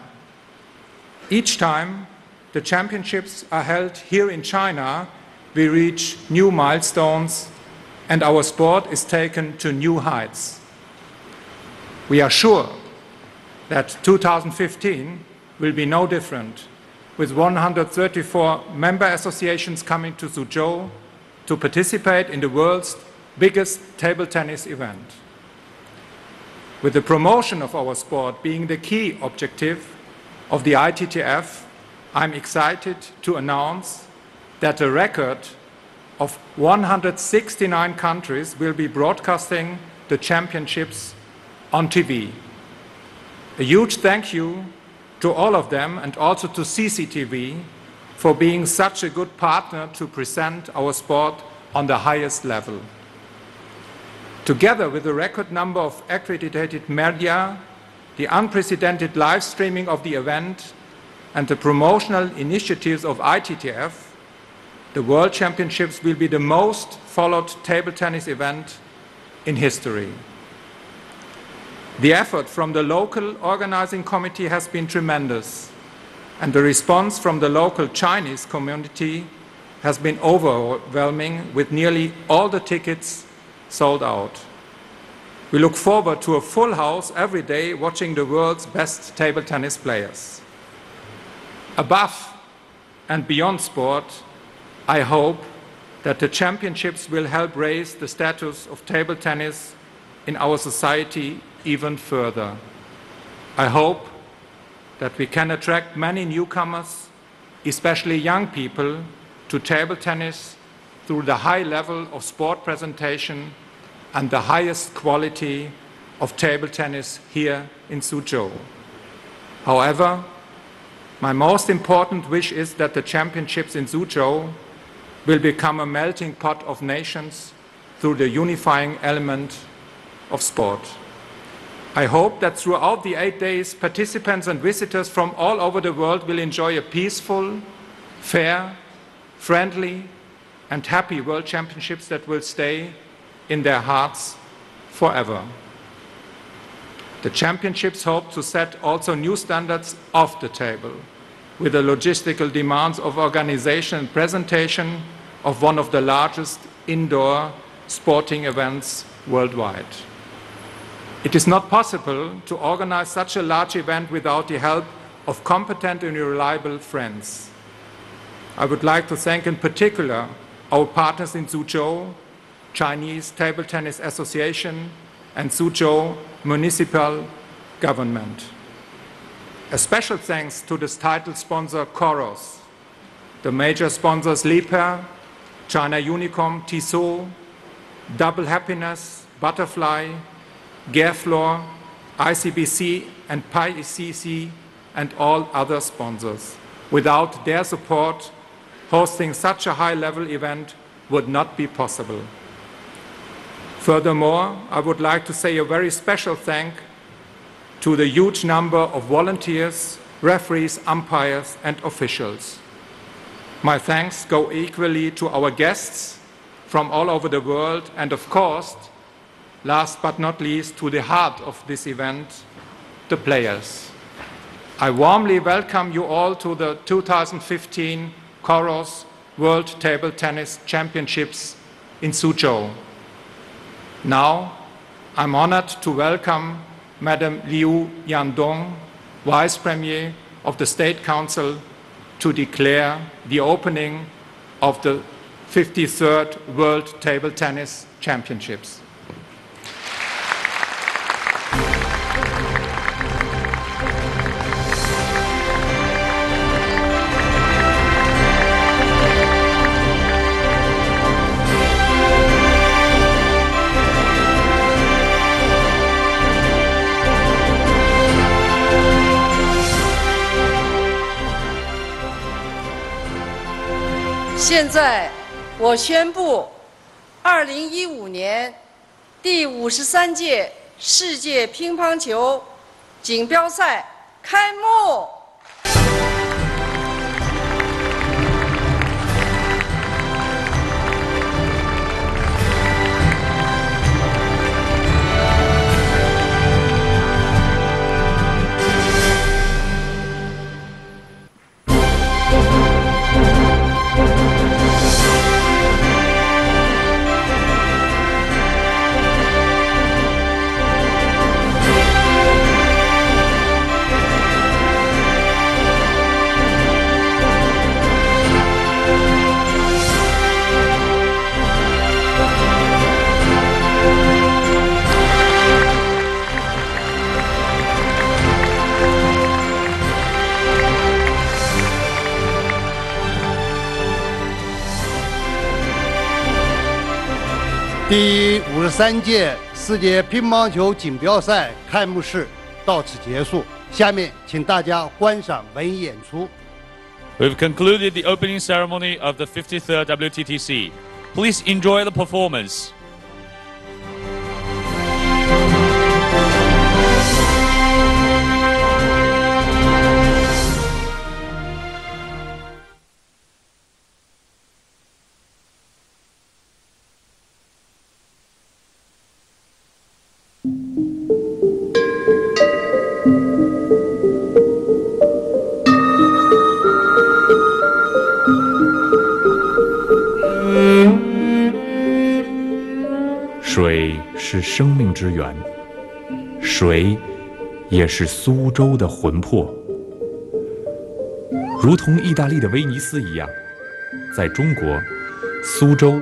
Each time the championships are held here in China, we reach new milestones and our sport is taken to new heights. We are sure that two thousand fifteen will be no different, with one hundred thirty-four member associations coming to Suzhou to participate in the world's biggest table tennis event. With the promotion of our sport being the key objective of the I T T F, I'm excited to announce that a record of one hundred sixty-nine countries will be broadcasting the championships on T V. A huge thank you to all of them and also to C C T V for being such a good partner to present our sport on the highest level. Together with the record number of accredited media, the unprecedented live streaming of the event, and the promotional initiatives of I T T F, the World Championships will be the most followed table tennis event in history. The effort from the local organizing committee has been tremendous, and the response from the local Chinese community has been overwhelming, with nearly all the tickets sold out. We look forward to a full house every day watching the world's best table tennis players. Above and beyond sport, I hope that the championships will help raise the status of table tennis in our society even further. I hope that we can attract many newcomers, especially young people, to table tennis through the high level of sport presentation and the highest quality of table tennis here in Suzhou. However, my most important wish is that the championships in Suzhou will become a melting pot of nations through the unifying element of sport. I hope that throughout the eight days, participants and visitors from all over the world will enjoy a peaceful, fair, friendly, and happy World Championships that will stay in their hearts forever. The championships hope to set also new standards off the table, with the logistical demands of organization and presentation of one of the largest indoor sporting events worldwide. It is not possible to organize such a large event without the help of competent and reliable friends. I would like to thank in particular our partners in Suzhou, Chinese Table Tennis Association, and Suzhou Municipal Government. A special thanks to this title sponsor, Koros, the major sponsors Liebherr, China Unicom, Tissot, Double Happiness, Butterfly, Gearfloor, I C B C and P I E C C, and all other sponsors. Without their support, hosting such a high-level event would not be possible. Furthermore, I would like to say a very special thank to the huge number of volunteers, referees, umpires, and officials. My thanks go equally to our guests from all over the world, and of course, last but not least, to the heart of this event, the players. I warmly welcome you all to the two thousand fifteen Koros World Table Tennis Championships in Suzhou. Now, I'm honored to welcome Madam Liu Yandong, Vice Premier of the State Council, to declare the opening of the fifty-third World Table Tennis Championships.现在，我宣布，二零一五年第五十三届世界乒乓球锦标赛开幕。第五十三届世界乒乓球锦标赛开幕式到此结束。下面，请大家观赏文艺演出。We've concluded the opening ceremony of the fifty-third W T T C. Please enjoy the performance.水是生命之源，水也是苏州的魂魄。如同意大利的威尼斯一样，在中国，苏州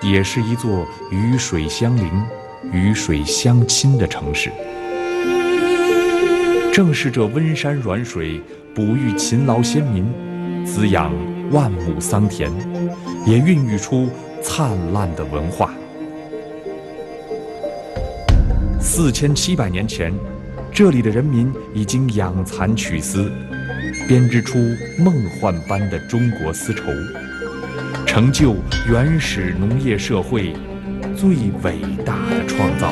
也是一座与水相邻、与水相亲的城市。正是这温山软水，哺育勤劳先民，滋养万亩桑田，也孕育出灿烂的文化。 四千七百年前，这里的人民已经养蚕取丝，编织出梦幻般的中国丝绸，成就原始农业社会最伟大的创造。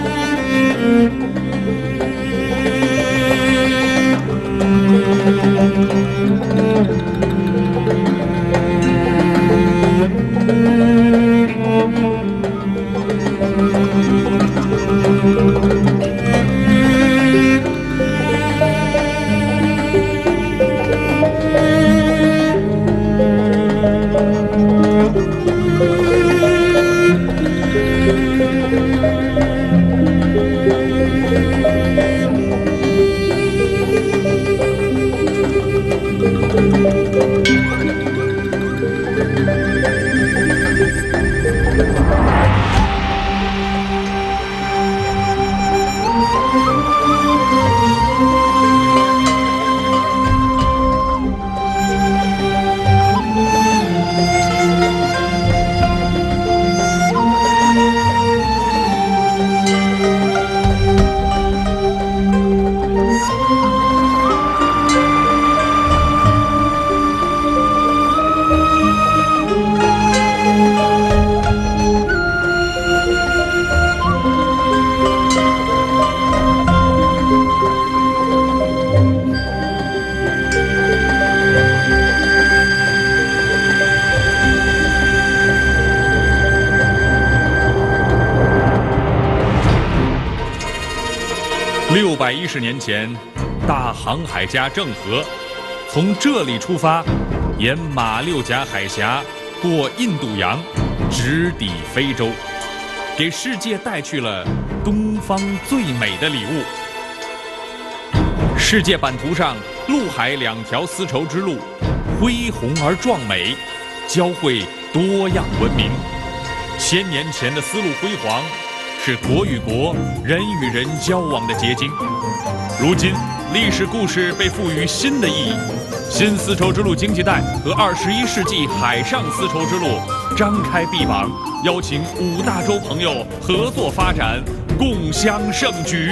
六百一十年前，大航海家郑和从这里出发，沿马六甲海峡过印度洋，直抵非洲。给世界带去了东方最美的礼物。世界版图上，陆海两条丝绸之路，恢宏而壮美，交汇多样文明。千年前的丝路辉煌，是国与国、人与人交往的结晶。如今，历史故事被赋予新的意义，新丝绸之路经济带和二十一世纪海上丝绸之路张开臂膀，邀请五大洲朋友合作发展，共襄盛举。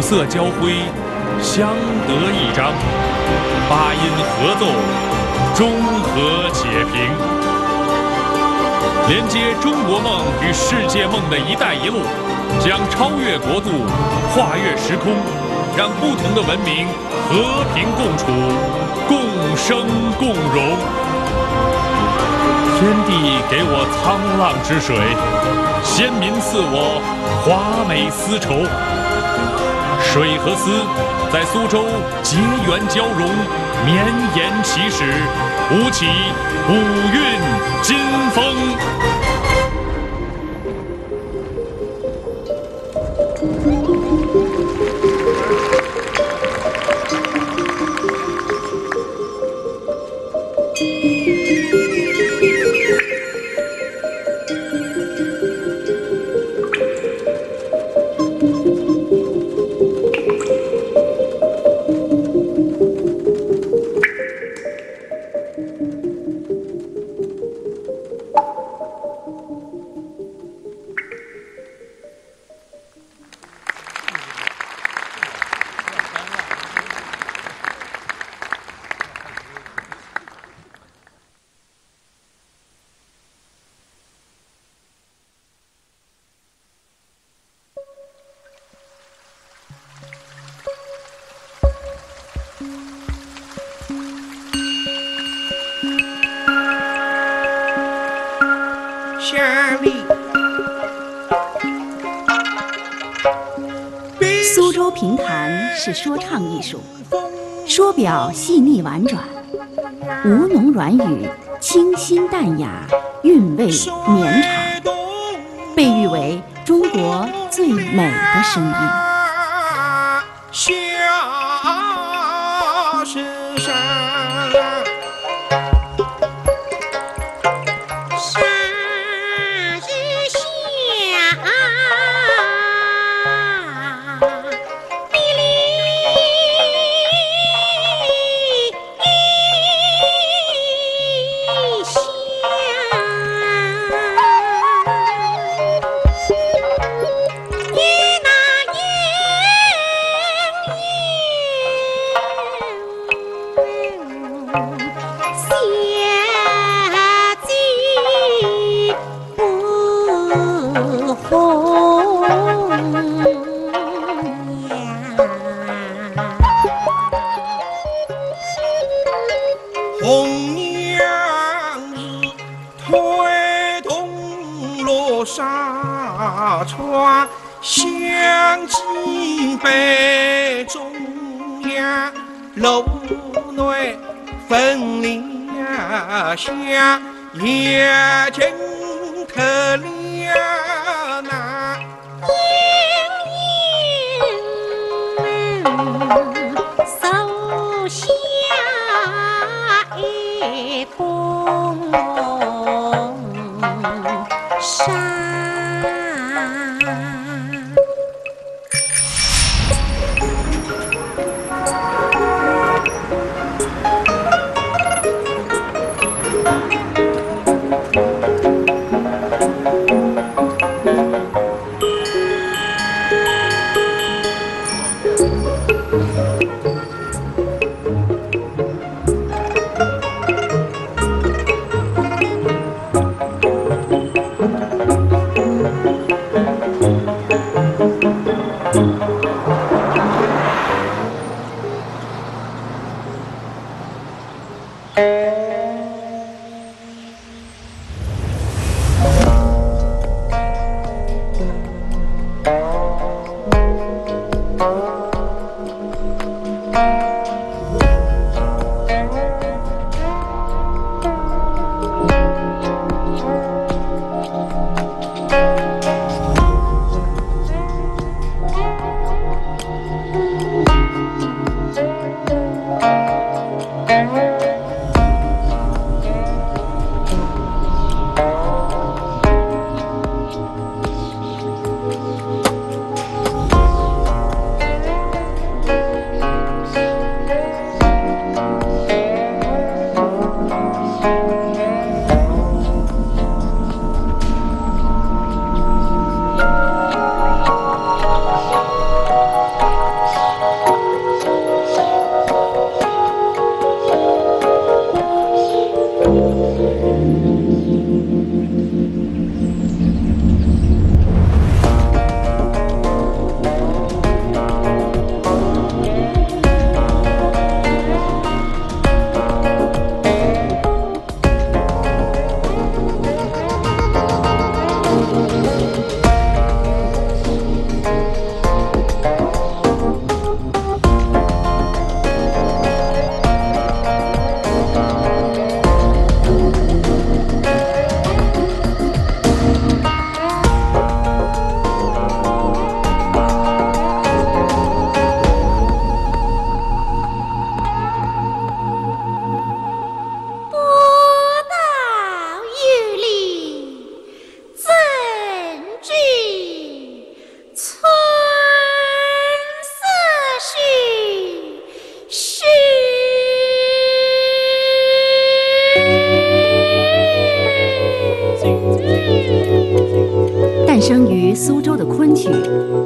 色交辉，相得益彰；八音合奏，中和且平。连接中国梦与世界梦的一带一路，将超越国度，跨越时空，让不同的文明和平共处，共生共荣。天地给我沧浪之水，先民赐我华美丝绸。水和丝在苏州结缘交融，绵延起始，舞起五韵金风。苏州评弹是说唱艺术，说表细腻婉转，吴侬软语，清新淡雅，韵味绵长，被誉为中国最美的声音。楼内分离下也真可怜啊，烟烟门手下一空山。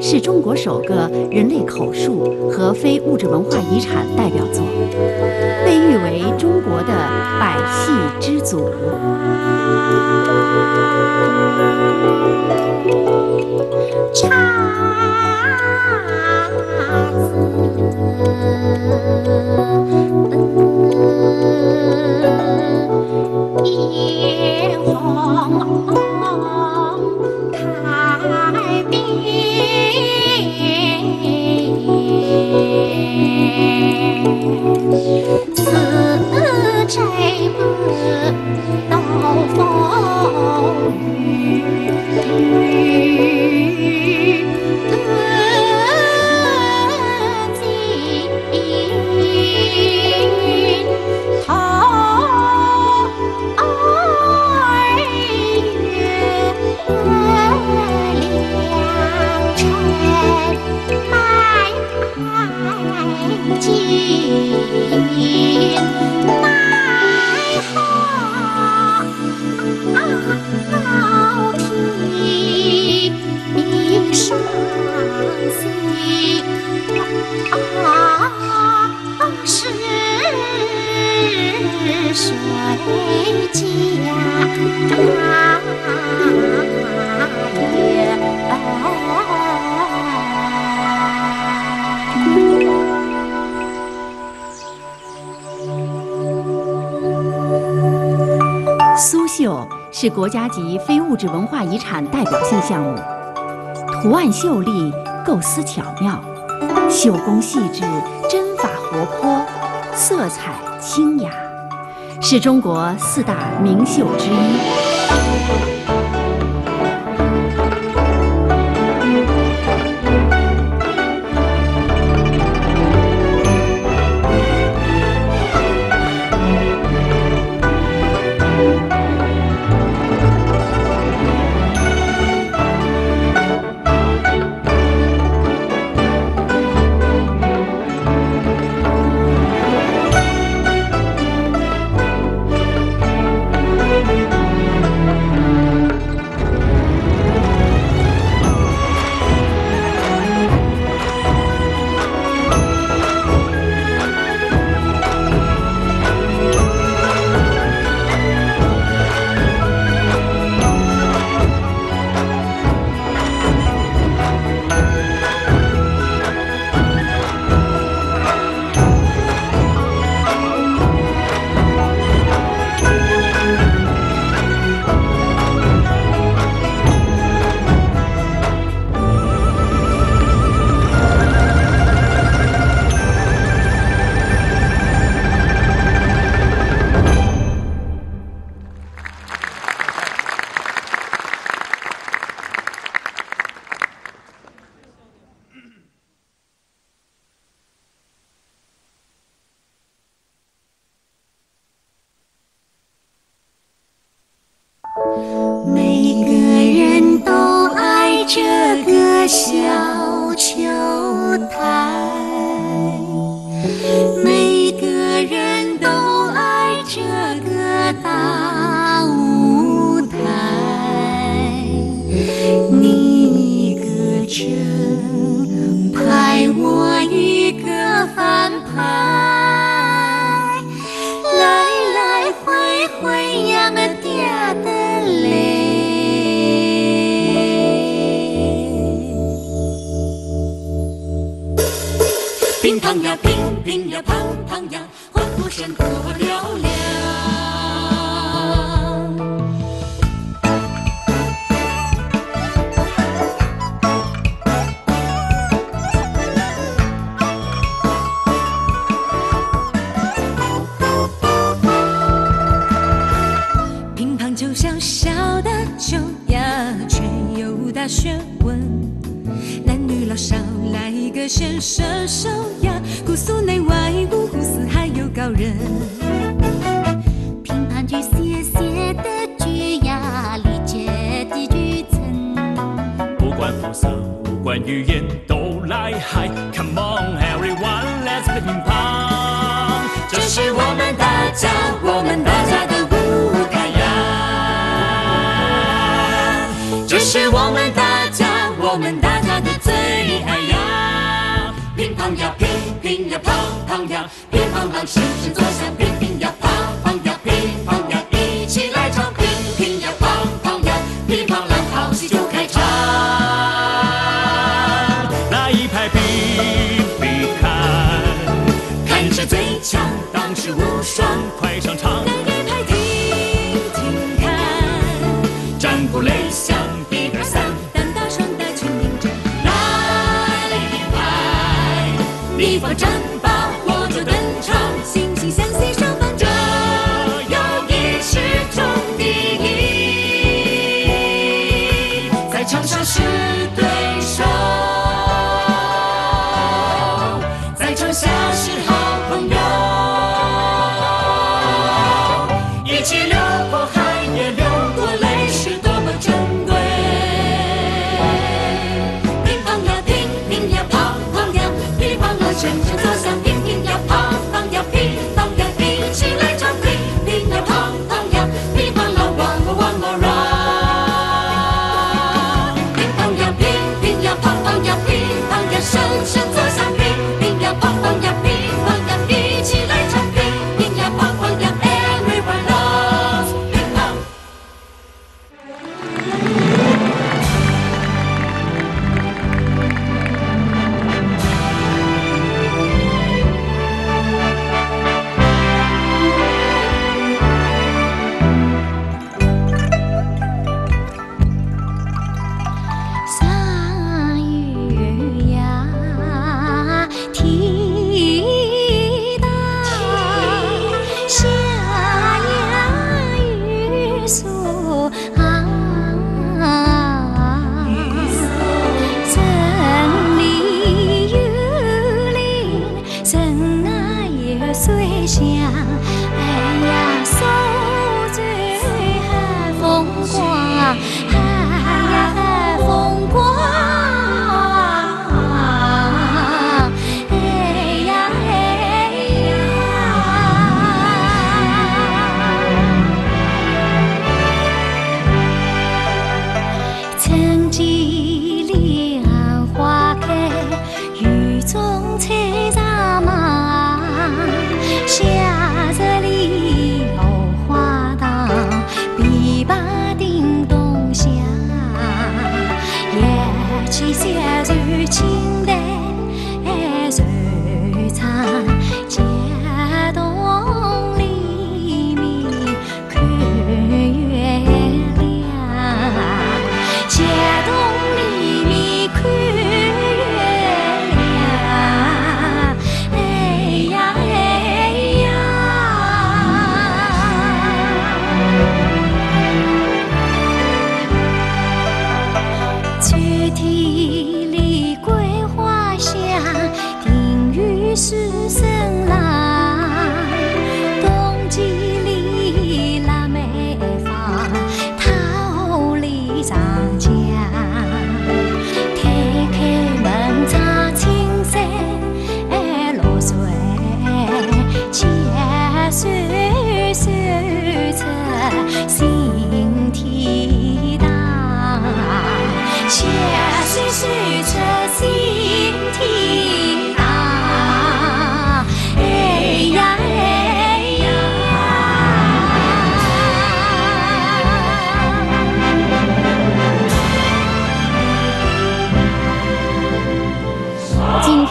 是中国首个人类口述和非物质文化遗产代表作，被誉为中国的百戏之祖。唱子一红开遍。 此这般道风雨，得尽头儿月两船。 白发千家。 苏绣是国家级非物质文化遗产代表性项目，图案秀丽，构思巧妙，绣工细致，针法活泼，色彩清雅，是中国四大名秀之一。 生生坐下，乒乒呀，乓乓呀。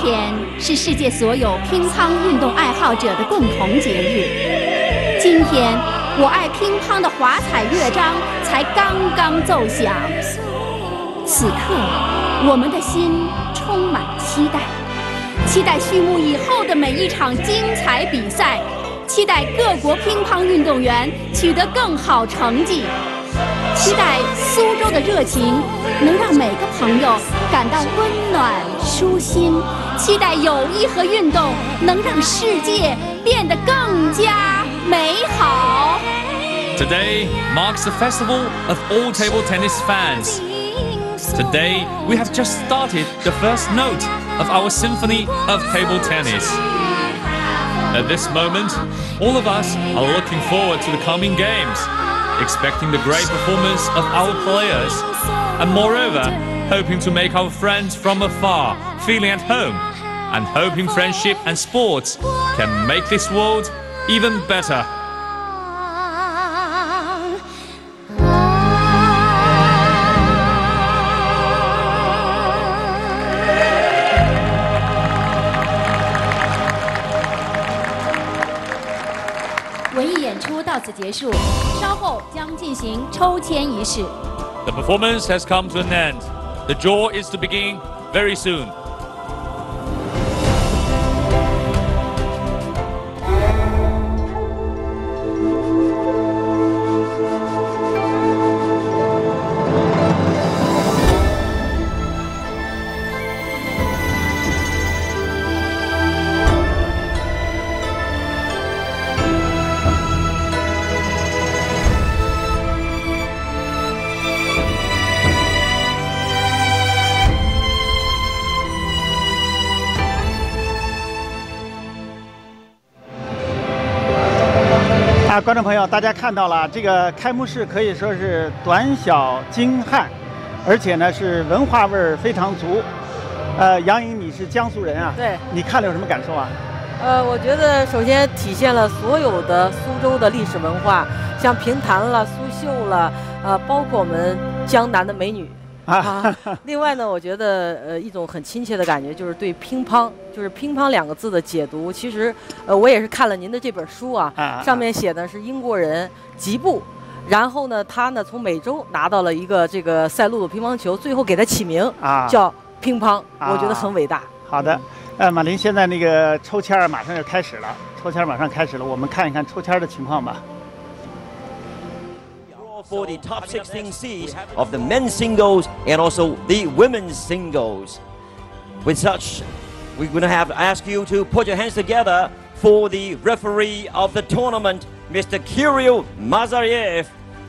天是世界所有乒乓运动爱好者的共同节日。今天，我爱乒乓的华彩乐章才刚刚奏响。此刻，我们的心充满期待，期待序幕以后的每一场精彩比赛，期待各国乒乓运动员取得更好成绩。 期待苏州的热情能让每个朋友感到温暖舒心，期待友谊和运动能让世界变得更加美好。Today marks the festival of all table tennis fans. Today we have just started the first note of our symphony of table tennis. At this moment, all of us are looking forward to the coming games, expecting the great performance of our players, and moreover, hoping to make our friends from afar feeling at home, and hoping friendship and sports can make this world even better. The performance has come to an end. The draw is to begin very soon.啊，观众朋友，大家看到了这个开幕式可以说是短小精悍，而且呢是文化味儿非常足。呃，杨颖，你是江苏人啊？对。你看了有什么感受啊？呃，我觉得首先体现了所有的苏州的历史文化，像评弹了、苏绣了，呃，包括我们江南的美女。 啊，另外呢，我觉得呃一种很亲切的感觉，就是对乒乓，就是乒乓两个字的解读。其实，呃，我也是看了您的这本书啊，上面写的是英国人吉布，然后呢，他呢从美洲拿到了一个这个赛璐璐乒乓球，最后给他起名啊叫乒乓，我觉得很伟大。好的，呃，马林，现在那个抽签马上就开始了，抽签马上开始了，我们看一看抽签的情况吧。 For the top sixteen seeds of the men's singles and also the women's singles. With such, we're going to have to ask you to put your hands together for the referee of the tournament, Mister Kirill Mazariev.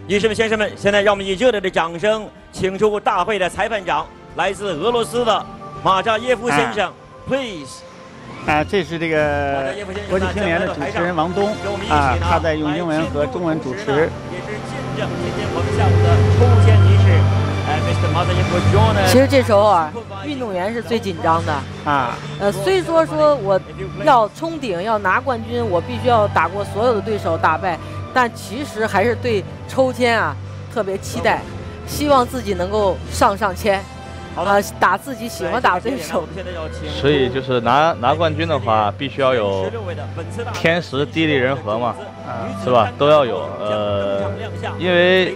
女士们、先生们，现在让我们以热烈的掌声请出大会的裁判长，来自俄罗斯的马扎耶夫先生。Please. 啊，这是这个国际乒联的主持人王东啊，他在用英文和中文主持。 其实这时候啊，运动员是最紧张的啊。呃，虽说说我要冲顶，要拿冠军，我必须要打过所有的对手，打败，但其实还是对抽签啊特别期待，希望自己能够上上签，啊，打自己喜欢打对手。所以就是拿拿冠军的话，必须要有天时地利人和嘛，啊、是吧？都要有呃。 因为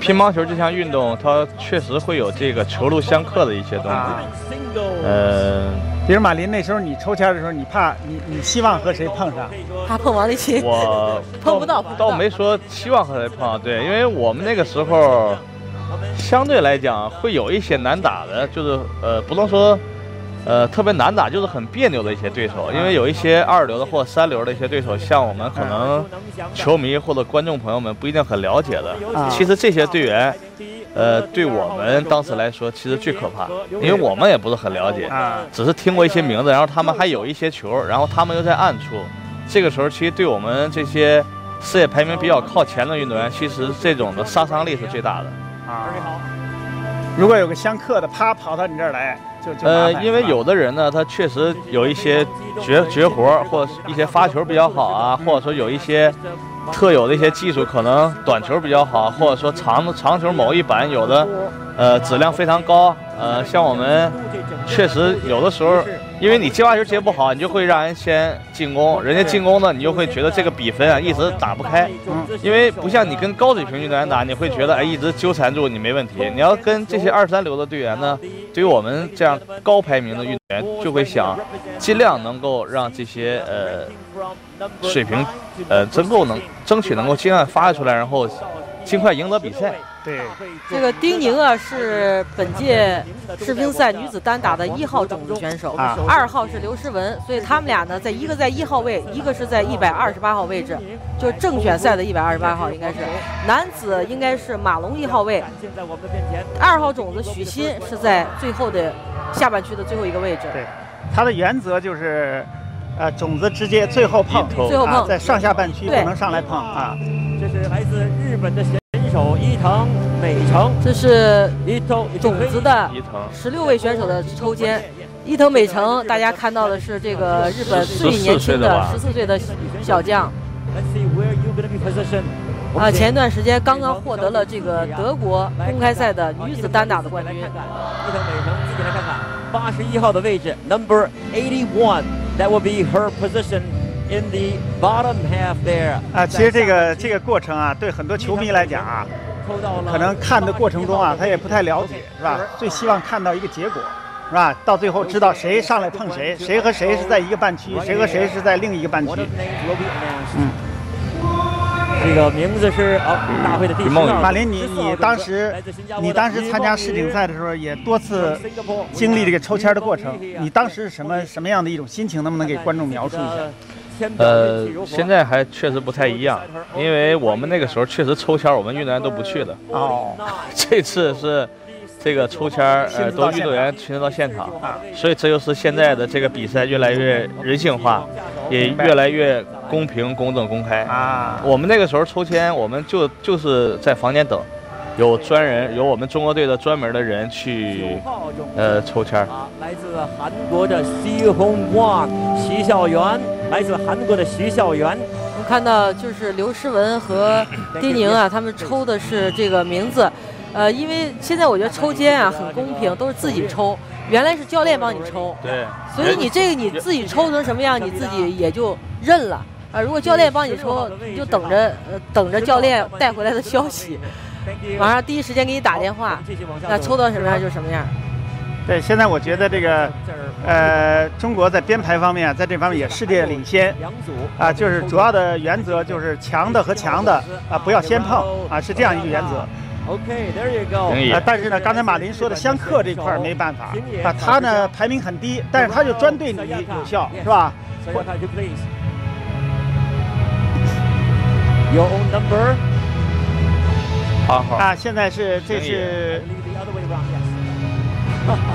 乒乓球这项运动，它确实会有这个球路相克的一些东西。呃，比如马林那时候你抽签的时候，你怕你你希望和谁碰上？怕碰王励勤。我碰不到，倒没说希望和谁碰。对，因为我们那个时候相对来讲会有一些难打的，就是呃不能说呃特别难打，就是很别扭的一些对手。因为有一些二流的或三流的一些对手，像我们可能。 球迷或者观众朋友们不一定很了解的，啊、其实这些队员，呃，对我们当时来说其实最可怕，因为我们也不是很了解，啊、只是听过一些名字，然后他们还有一些球，然后他们又在暗处，这个时候其实对我们这些世界排名比较靠前的运动员，其实这种的杀伤力是最大的。啊，如果有个相克的，啪跑到你这儿来。 呃，因为有的人呢，他确实有一些绝绝活，或一些发球比较好啊，或者说有一些特有的一些技术，可能短球比较好，或者说长长球某一板有的，呃，质量非常高。呃，像我们确实有的时候，因为你接发球接不好，你就会让人先进攻，人家进攻呢，你就会觉得这个比分啊一直打不开。嗯、因为不像你跟高水平运动员打，你会觉得哎一直纠缠住你没问题。你要跟这些二三流的队员呢，对于我们这样高排名的运动员，就会想尽量能够让这些呃水平呃争够能争取能够尽量发出来，然后尽快赢得比赛。 对，这个丁宁啊是本届世乒赛女子单打的一号种子选手，啊、二号是刘诗雯，所以他们俩呢，在一个在一号位，一个是在一百二十八号位置，就正选赛的一百二十八号应该是。男子应该是马龙一号位，二号种子许昕是在最后的下半区的最后一个位置。对，他的原则就是，呃，种子直接最后碰，最后碰、啊，在上下半区不能上来碰啊。这是来自日本的。 手伊藤美诚，这是种子的十六位选手的抽签。伊藤美诚，大家看到的是这个日本最年轻的十四岁的小将。啊，前段时间刚刚获得了这个德国公开赛的女子单打的冠军。伊藤美诚，自己来看看，八十一号的位置 ，number eighty one，that will be her position。 In the bottom half there 啊，其实这个这个过程啊，对很多球迷来讲啊，可能看的过程中啊，他也不太了解，是吧？最希望看到一个结果，是吧？到最后知道谁上来碰谁，谁和谁是在一个半区，谁和谁是在另一个半区。嗯，这个名字是啊，大会的第十号。马林，你你当时你当时参加世锦赛的时候，也多次经历这个抽签的过程，你当时是什么什么样的一种心情？能不能给观众描述一下？ 呃，现在还确实不太一样，因为我们那个时候确实抽签，我们运动员都不去的。哦，这次是这个抽签，呃，都运动员亲自到现场，啊、所以这就是现在的这个比赛越来越人性化，也越来越公平、公正、公开。啊，我们那个时候抽签，我们就就是在房间等，有专人，有我们中国队的专门的人去呃抽签。来自韩国的西红花徐小媛。 来自韩国的徐小媛，我们看到就是刘诗雯和丁宁啊，他们抽的是这个名字，呃，因为现在我觉得抽签啊很公平，都是自己抽，原来是教练帮你抽，对，所以你这个你自己抽成什么样，你自己也就认了啊。如果教练帮你抽，你就等着、呃、等着教练带回来的消息，马上第一时间给你打电话，那抽到什么样就什么样。 对，现在我觉得这个，呃，中国在编排方面啊，在这方面也世界领先，啊，就是主要的原则就是强的和强的啊不要先碰啊，是这样一个原则。OK， there you go。啊，但是呢，刚才马林说的相克这块没办法啊，他呢排名很低，但是他就专对你有效，是吧？ Your own number。好好。啊，现在是这是。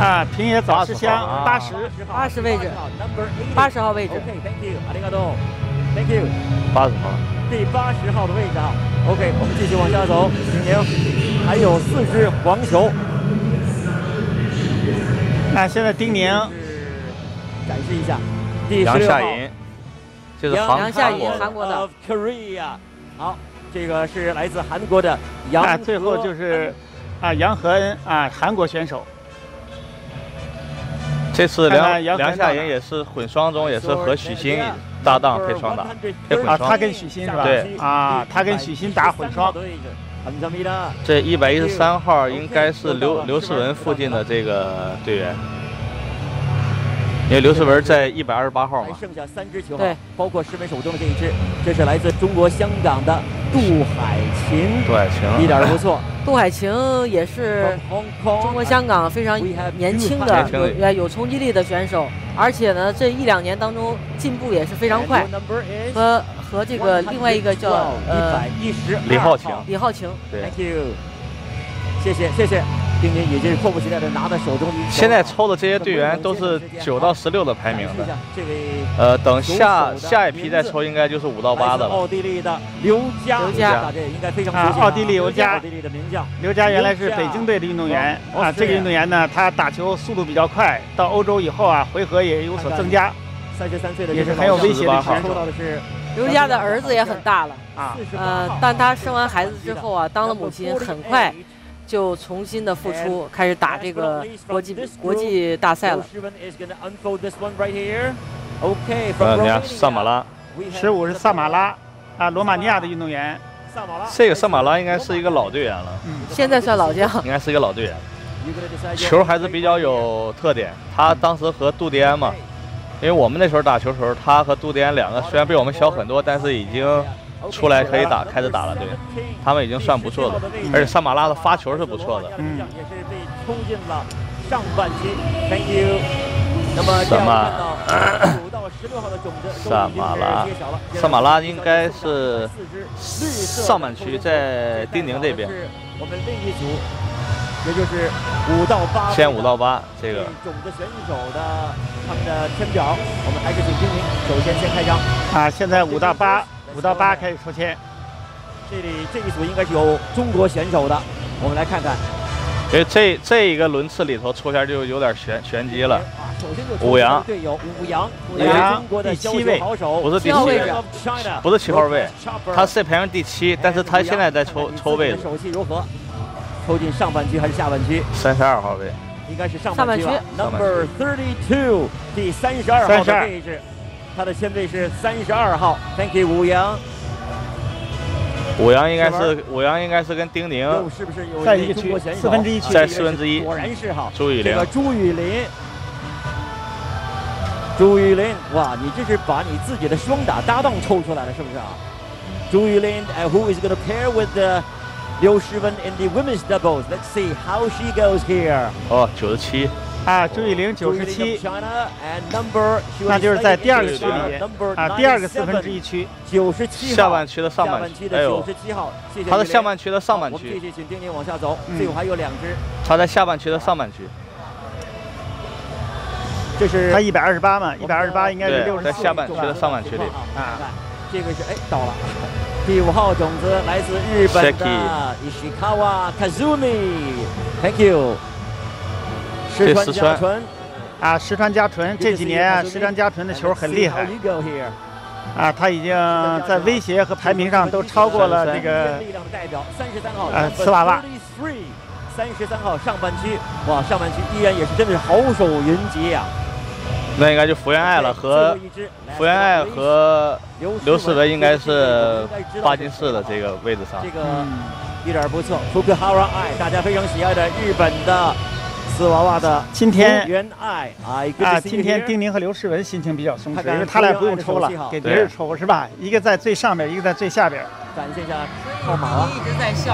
啊，平野早世香八十八十位置，八十号位置。OK，thank you， ありがとう ，thank you。八十号，第八十号的位置啊。OK， 我们继续往下走，丁宁还有四只黄球。那、啊、现在丁宁展示一下，第十六号，这是杨夏莹，韩国的。好，这个是来自韩国的杨、啊。最后就是啊，杨和恩啊，韩国选手。 这次梁梁夏莹也是混双中也是和许昕搭档配双打，配混双。啊，他跟许昕是吧？对啊，他跟许昕打混双。这一百一十三号应该是刘刘诗雯附近的这个队员，因为刘诗雯在一百二十八号嘛。剩下三支球，对，包括诗雯手中的这一支，这是来自中国香港的杜海琴。杜海琴一点都不错。 杜海晴也是中国香港非常年轻的、有有冲击力的选手，而且呢，这一两年当中进步也是非常快。和和这个另外一个叫呃李浩晴，李浩晴，对 ，Thank you， 谢谢谢谢，丁宁也就是迫不及待的拿在手中。现在抽的这些队员都是九到十六的排名的，呃，等下下一批再抽应该就是五到八的了。奥地利的刘佳，刘佳，这应该非常熟悉。奥地利刘佳，刘佳原来是北京队的运动员啊，这个运动员呢，他打球速度比较快，到欧洲以后啊，回合也有所增加。三十三岁的也是很有威胁的选手。刘佳的儿子也很大了啊，呃，但他生完孩子之后啊，当了母亲，很快。就重新的复出，开始打这个国际国际大赛了。呃，你看萨马拉，十五是萨马拉啊，罗马尼亚的运动员。这个萨马拉应该是一个老队员了，嗯，现在算老将，应该是一个老队员。球还是比较有特点，他当时和杜迪安嘛。 因为我们那时候打球时候，他和杜迪安两个虽然比我们小很多，但是已经出来可以打，开始打了，对，他们已经算不错的，嗯、而且萨马拉的发球是不错的。嗯。萨马萨马拉，萨马拉应该是上半区在丁宁这边。 也就是五到八，先五到八，这个种子选手的他们的签表，我们还是请丁宁首先先开张啊！现在五到八，五到八开始抽签。这里这一组应该是有中国选手的，我们来看看。因为这这一个轮次里头抽签就有点玄玄机了。五羊队友五羊，五羊中国的七位好手，不是第七位，不是七号位，他是排名第七，但是他现在在抽抽位置。手气如何？ 抽进上半区还是下半区？三十二号位，应该是上半区。Number thirty two， 第三十二号的位置，他的签位是三十二号。Thank you， 武阳。武阳应该是武阳应该是跟丁宁是不是有在一区？四分之一区，在四分之一，果然是好。朱雨林，这个朱雨林，朱雨林，哇，你这是把你自己的双打搭档抽出来了，是不是啊？朱雨林，哎 ，Who is going to pair with the？ Liu Shiwen in the women's doubles. Let's see how she goes here. 哦，九十七啊，朱雨玲九十七，那就是在第二个区里啊，第二个四分之一区，九十七下半区的上半区，哎呦，他的下半区的上半区，我们继续请丁宁往下走，最后还有两只，他在下半区的上半区，这是他一百二十八嘛，一百二十八应该是六十，在下半区的上半区里啊，这个是哎到了。 第五号种子来自日本的 Ishikawa Kazumi， Thank you。石川佳纯，啊，石川佳纯这几年啊，石川佳纯的球很厉害，啊，他已经在威胁和排名上都超过了这个呃茨瓦拉。三十三号上半区，哇，上半区依然也是真的是好手云集啊。 那应该就福原爱了，和福原爱和刘诗雯应该是巴金市的这个位置上。这个一点不错，福克哈拉爱，大家非常喜爱的日本的斯娃娃的今天福原爱啊，今天丁宁和刘诗雯心情比较松弛，因为他俩不用抽了，给别人抽是吧？一个在最上面，一个在最下边。展现一下号码啊！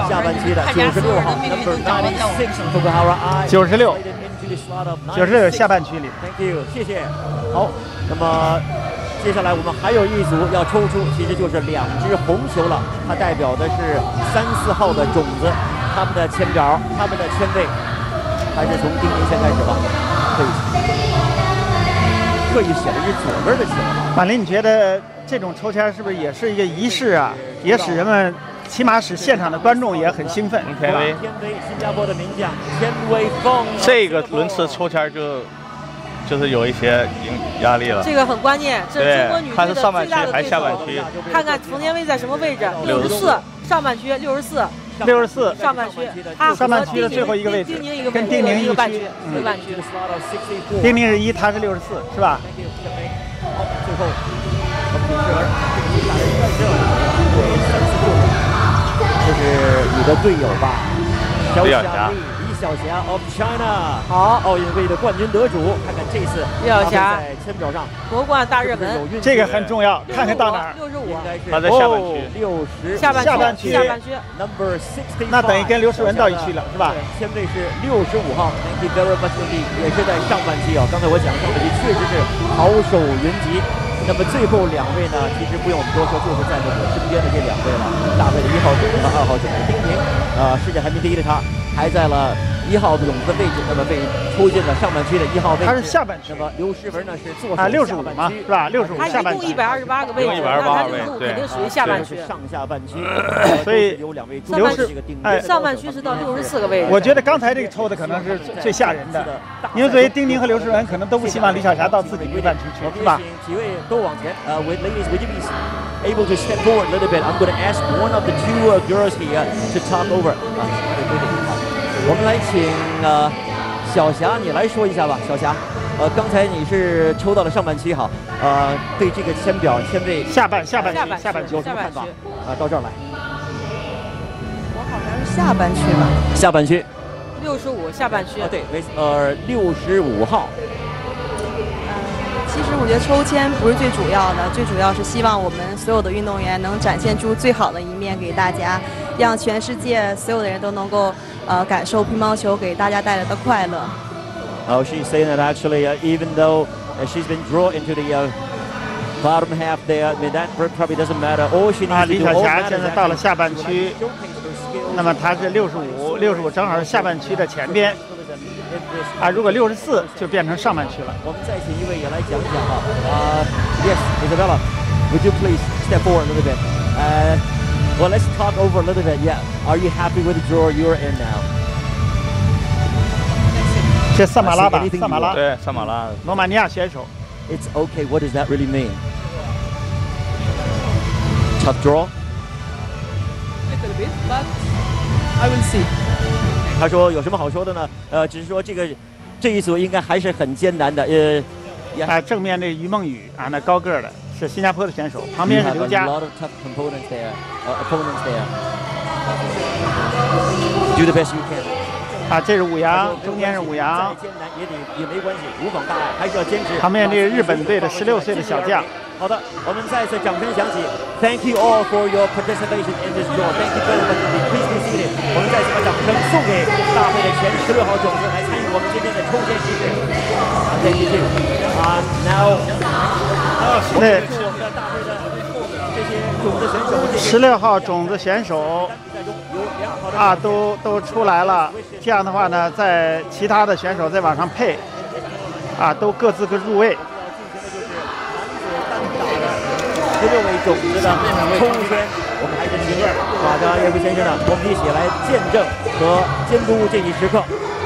下半区的九十六号 ，number ninety six， 福克哈拉爱，九十六。 九十六下半区里 ，Thank you， 谢谢。好，那么接下来我们还有一组要抽出，其实就是两只红球了。它代表的是三四号的种子，他们的签表，他们的签位，还是从丁宁先开始吧。可以，特意写的是左边的球。马林，你觉得这种抽签是不是也是一个仪式啊？也使人们。 起码使现场的观众也很兴奋。天威，新加坡的名将天威风。这个轮次抽签就就是有一些压力了。这个很关键，这是中国女队的最大的对手。看看冯天威在什么位置？六十四上半区，六十四，六十四上半区，他上半区的最后一个位置，跟丁宁一个半区，一个半区。丁宁是一，他是六十四，是吧？好，最后我们 就是你的队友吧，小小霞，李小霞 of China， 好，奥运会的冠军得主，看看这次李小霞在签表上夺冠大热门，这个很重要，看看到哪儿，六十五，他在下半区，六十，下半区，下半区 ，number sixty， 那等于跟刘诗雯到一区了，是吧？签位是六十五号 ，Thank you very much indeed， 也是在上半区啊，刚才我讲上半区确实是好手云集。 那么最后两位呢，其实不用我们多说，就是站在我身边的这两位了。大卫的一号种子和二号种子丁宁，呃，世界排名第一的他，还在了一号种子的位置，那么被抽进了上半区的一号位置。他是下半区。那么刘诗雯呢是坐啊六十五嘛，是吧？六十五下半区。他一共一百二十八个位置，那他这个肯定属于下半区。上下半区，所以有两位中国是一个丁宁。上半区是到六十四个位置。我觉得刚才这个抽的可能是最吓人的，因为作为丁宁和刘诗雯可能都不希望李晓霞到自己这半区球，是吧？ 都往前。呃 ，with ladies, would you be able to step forward a little bit? I'm going to ask one of the two girls here to talk over. 我们来请呃小霞你来说一下吧，小霞，呃，刚才你是抽到了上半区哈，呃，对这个签表签位下半下半区下半区有什么看法？啊，到这儿来。我好像是下半区吧。下半区。六十五下半区。啊，对，呃，六十五号。 其实我觉得抽签不是最主要的，最主要是希望我们所有的运动员能展现出最好的一面给大家，让全世界所有的人都能够呃感受乒乓球给大家带来的快乐。Oh, she's saying that actually, uh, even though she's been drawn into the uh, bottom half there, that probably doesn't matter. All she needs to do all matters. 现在到了下半区，那么她是六十五，六十五正好是下半区的前边。 啊，如果六十四就变成上半区了。我们再请一位也来讲讲啊。啊 ，Yes, Isabella, would you please step forward a little bit? Uh, well, let's talk over a little bit. Yeah, are you happy with the draw you're in now? 这萨马拉吧，萨马拉，对，萨马拉，罗马尼亚选手。It's okay. What does that really mean? Tough draw. Little bit, but I will see. 他说：“有什么好说的呢？呃，只是说这个这一组应该还是很艰难的。呃，啊，正面的于梦雨啊，那高个的是新加坡的选手，旁边是刘佳。啊，这是武阳，中间是武阳。艰难也得也没关系，无妨大碍，还是要坚持。旁边这是日本队的十六岁的小将。好的，我们再次掌声响起。Thank you all for your participation in this draw. Thank you very much. Please be seated.” 我们再次把掌声送给大会的前十六号种子，来参与我们今天的抽签仪式。Thank you. And now, 那十六号种子选手啊，都都出来了。这样的话呢，在其他的选手再往上配，啊，都各自各入位。十六位种子的抽签。 我们还是请马德耶夫先生呢，我们一起来见证和监督这一时刻。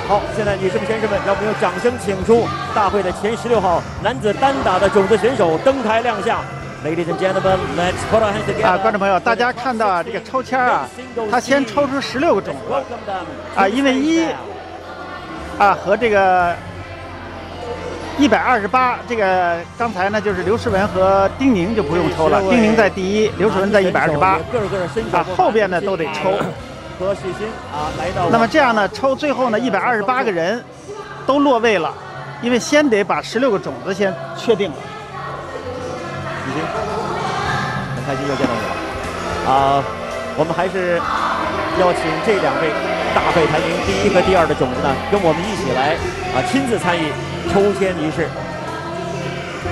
好，现在女士们、先生们，让我们用掌声请出大会的前十六号男子单打的种子选手登台亮相。Ladies and gentlemen, let's put our hands together. 啊，观众朋友，大家看到啊，这个抽签啊，他先抽出十六个种子啊，因为一啊和这个一百二十八，这个刚才呢就是刘诗雯和丁宁就不用抽了，丁宁在第一，刘诗雯在一百二十八，啊，后边呢都得抽。那么这样呢，抽最后呢一百二十八个人都落位了，因为先得把十六个种子先确定了。已经很开心又见到你了啊！我们还是要请这两位大会排名第一和第二的种子呢，跟我们一起来啊亲自参与。 抽签仪式，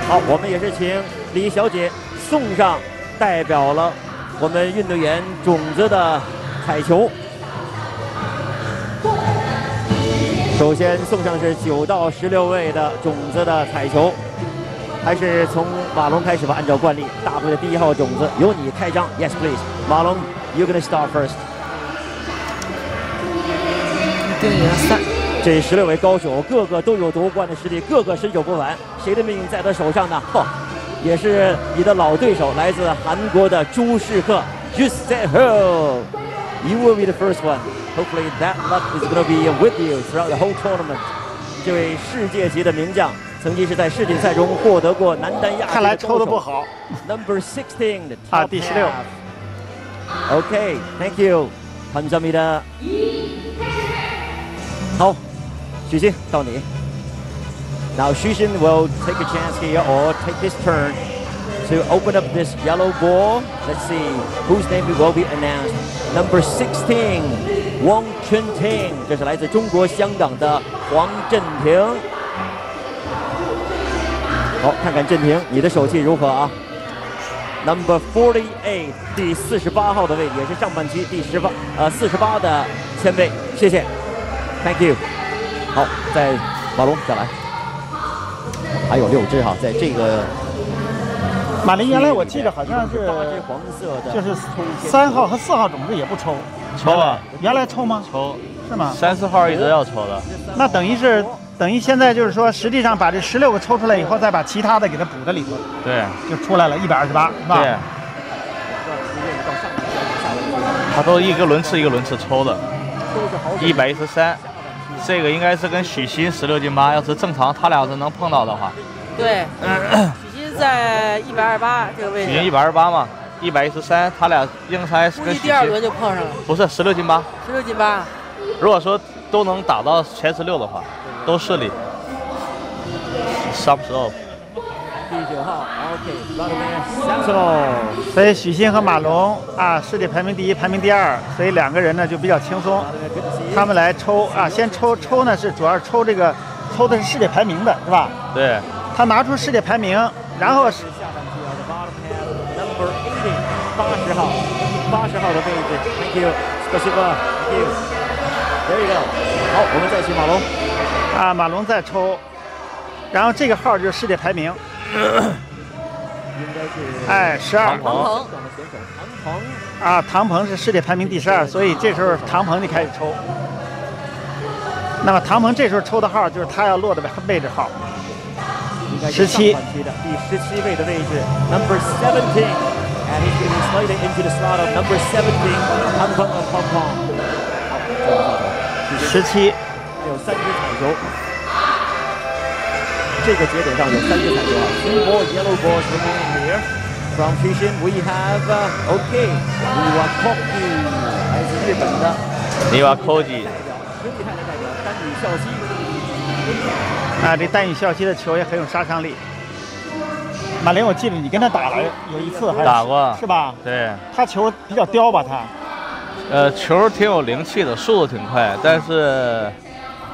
好，我们也是请李小姐送上代表了我们运动员种子的彩球。首先送上是九到十六位的种子的彩球，还是从马龙开始吧？按照惯例，大会的第一号种子由你开张。Yes, please， 马龙 ，you're gonna start first。对呀，三。 这十六位高手，个个都有夺冠的实力，个个身手不凡。谁的命运在他手上呢？哦，也是你的老对手，来自韩国的朱世克。You stay home. You will be the first one. Hopefully that luck is going to be with you throughout the whole tournament. 这位世界级的名将，曾经是在世锦赛中获得过男单亚军。看来抽的不好。Number sixteen. 啊，第十六。Okay, thank you. 감사합니다. 好。 Xuxin, 到你。Now Xuxin will take a chance here or take this turn to open up this yellow ball. Let's see whose name will be announced. Number sixteen, Wang Chunting， 这是来自中国香港的黄镇廷。好，看看镇廷你的手气如何啊 ？Number forty-eight， 第四十八号的位，也是上半区第十八呃四十八的签位，谢谢 ，Thank you。 好，在马龙再来，还有六只哈，在这个马林原来我记得好像是黄色的，就是三号和四号种子也不抽，抽啊，原来抽吗？抽是吗？三四号一直要抽的，那等于是等于现在就是说，实际上把这十六个抽出来以后，再把其他的给它补在里头，对，就出来了一百二十八，是吧？对，它都一个轮次一个轮次抽的。一百一十三，这个应该是跟许昕十六进八，要是正常他俩要是能碰到的话，对，嗯、许昕在一百二十八这个位置，许昕一百二十八嘛，一百一十三，他俩应该是跟许昕第二轮就碰上了，不是十六进八，十六进八，如果说都能打到前十六的话，都顺利。Sum up。 第九号 ，OK， 所以许昕和马龙啊，世界排名第一，排名第二，所以两个人呢就比较轻松。他们来抽啊，先抽抽呢是主要抽这个，抽的是世界排名的是吧？对。他拿出世界排名，然后是八十号，八十号的位置 ，Thank you， 恭喜吧 ，Thank you。There you go。好，我们再去马龙。啊，马龙再抽，然后这个号就是世界排名。 哎，十二，唐鹏，啊，唐鹏是世界排名第十二，所以这时候唐鹏就开始抽。那么唐鹏这时候抽的号就是他要落的位置号，十七，第十七位的位置 ，number seventeen， and he's been slated into the slot of number seventeen， 唐鹏 of Hong Kong。十七，有三只彩球。 这个节点上有三只彩球啊 ，blue ball, yellow ball remaining here. From Fusion we have okay, Niwakoji 来自日本的 Niwakoji。丹羽孝希啊，这丹羽孝希的球也很有杀伤力。马林，我记得你跟他打了有一次还是，打过是吧？对，他球比较刁吧？他呃，球挺有灵气的，速度挺快，但是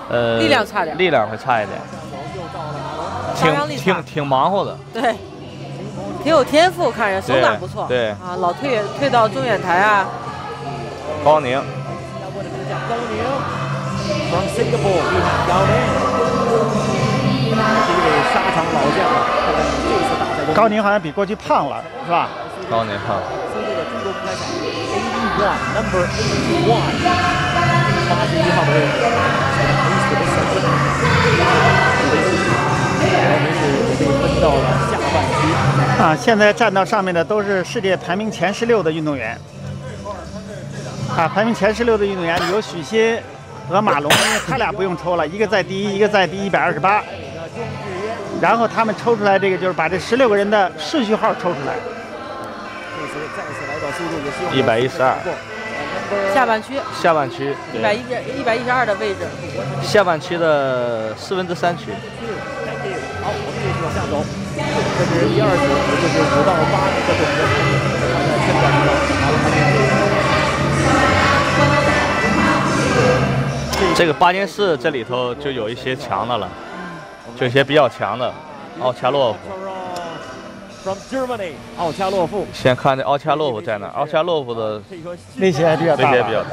呃，力量差点，力量会差一点。 挺挺挺忙活的，对，挺有天赋，看人手感不错，对啊，老退退到中远台啊。高宁，高宁 ，from Singapore， 高宁，这位沙场老将啊，看看这次大赛中，高宁好像比过去胖了，是吧？高宁胖。eighty-one，number eighty-one， 八十一号位。 被分到了下半区啊！现在站到上面的都是世界排名前十六的运动员啊！排名前十六的运动员有许昕和马龙，因为他俩不用抽了，一个在第一，一个在第一百二十八。然后他们抽出来这个，就是把这十六个人的顺序号抽出来。一百一十二。下半区。下半区。一百一十一百一十二的位置。下半区的四分之三区。 好，我们继续往下走。这是第二组，也就是五到八的总分。大家先感觉到拿了八进四。这个八进四这里头就有一些强的了，就一些比较强的，奥恰洛夫。From Germany， 奥恰洛夫。先看这奥恰洛夫在哪？奥恰洛夫的那些还比较大。那些比较大。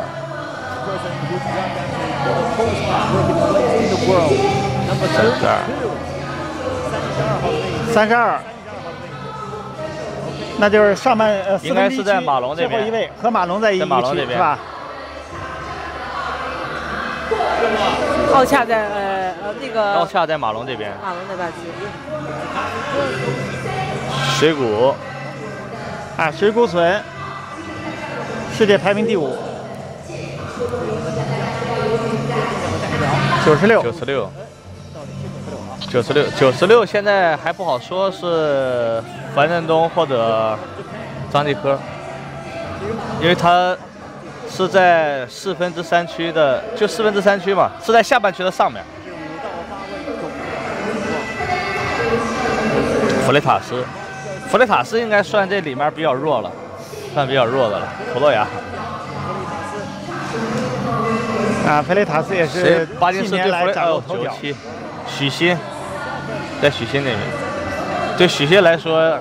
三十二，那就是上半呃四分之一在马龙这边，最后一位和马龙在一起是吧？奥恰在呃呃那个奥恰在马龙这边，马龙那半区。水谷啊，水谷隼，世界排名第五，九十六，九十六。 九十六，九十六，现在还不好说是樊振东或者张继科，因为他是在四分之三区的，就四分之三区嘛，是在下半区的上面。弗雷塔斯，弗雷塔斯应该算这里面比较弱了，算比较弱的了，葡萄牙。 啊，弗雷塔斯也是近年来崭露头角。许昕在许昕那边，对许昕来说，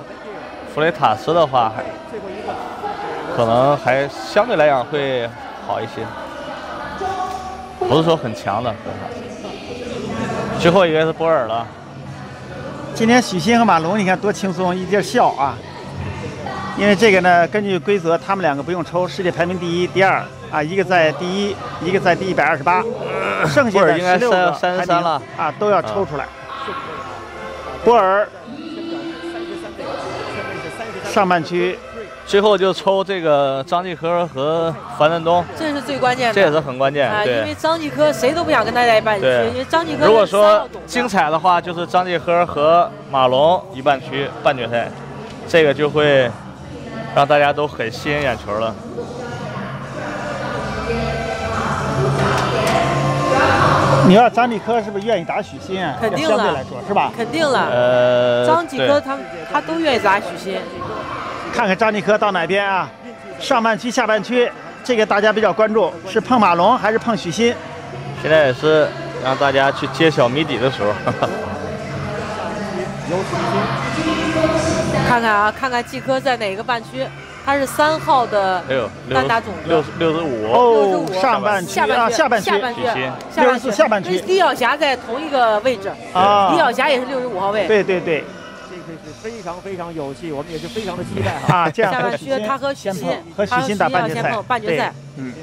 弗雷塔斯的话还可能还相对来讲会好一些，不是说很强的。最后一个是波尔了。今天许昕和马龙，你看多轻松，一劲笑啊！因为这个呢，根据规则，他们两个不用抽，世界排名第一、第二。 啊，一个在第一，一个在第一百二十八，剩下的十六个排名了啊，都要抽出来。波尔上半区最后就抽这个张继科和樊振东，这是最关键的，这也是很关键。啊、因为张继科谁都不想跟他在一半区，因为张继科如果说精彩的话，就是张继科和马龙一半区半决赛，这个就会让大家都很吸引眼球了。 你要张继科是不是愿意打许昕？肯定了，相对来说是吧？肯定了。呃，张继科他他都愿意打许昕。看看张继科到哪边啊？上半区、下半区，这个大家比较关注，是碰马龙还是碰许昕？现在也是让大家去揭晓谜底的时候。看看啊，看看继科在哪个半区？ 他是三号的单打总六六十五哦，上半区啊，下半区，下半区，六十四下半区。跟李晓霞在同一个位置啊，李晓霞也是六十五号位。对对对，这个是非常非常有戏，我们也是非常的期待啊。这样下半区他和许昕和许昕打半决赛，半决赛。嗯，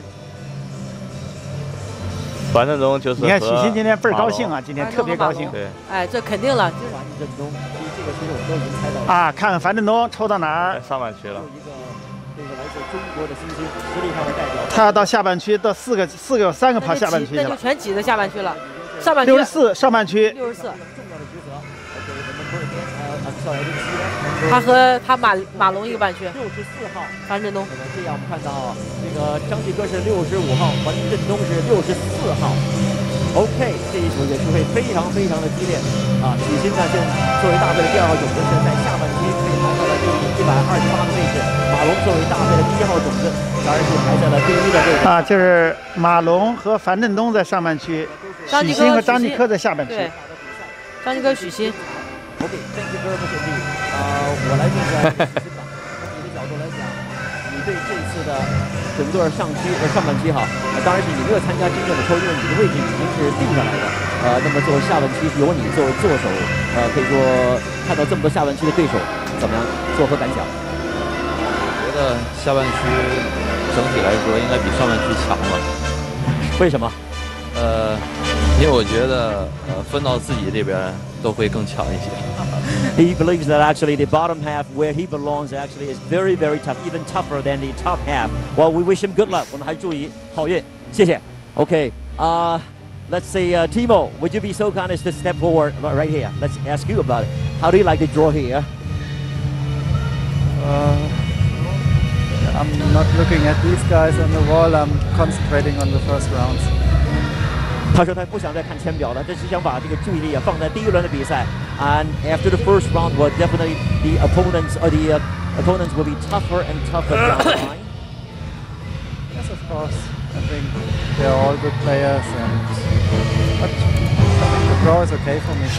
樊振东就是你看许昕今天倍儿高兴啊，今天特别高兴。对，哎，这肯定了。樊振东，这个其实我们都已经猜到了啊，看看樊振东抽到哪儿？上半区了。 中国的新星实力上的代表，他要到下半区，到四个四个三个跑下半区去了，那就全挤到下半区了。上半区六十四，上半区六十四。他和他马马龙一个半区，六十四号樊振东。这样我们看到这个张继科是六十五号，樊振东是六十四号。OK， 这一组也是会非常非常的激烈啊！许昕呢，就作为大会的第二号种子，是在下半区被排到了第一百二十八个位置。 马龙作为大会的第一号种子，当然是排在了第一的位置啊，就是马龙和樊振东在上半区，许昕和张继科在下半区。张继科、许昕。我给张继科不选第一啊，我来评价。从你的角度来讲，你对这次的整个上区和上半区哈，当然是你没有参加真正的抽，因为你的位置已经是定下来的。呃，那么作为下半区有你作为做手，呃，可以说看到这么多下半区的对手，怎么样？作何感想？ 下半区整体来说应该比上半区强了，为什么？呃，因为我觉得呃分到自己这边都会更强一些。He believes that actually the bottom half where he belongs actually is very very tough, even tougher than the top half. Well, we wish him good luck. 我们还祝你好运，谢谢。Okay, uh, let's say, uh, Timo, would you be so kind as to step forward right here? Let's ask you about it. How do you like the draw here? Uh. I'm not looking at these guys on the wall. I'm concentrating on the first rounds. 他说他不想再看签表了，他只想把这个注意力啊放在第一轮的比赛。And after the first round, well, definitely the opponents or the opponents will be tougher and tougher down the line. Yes, of course. I think they're all good players, and but I think the draw is okay for me.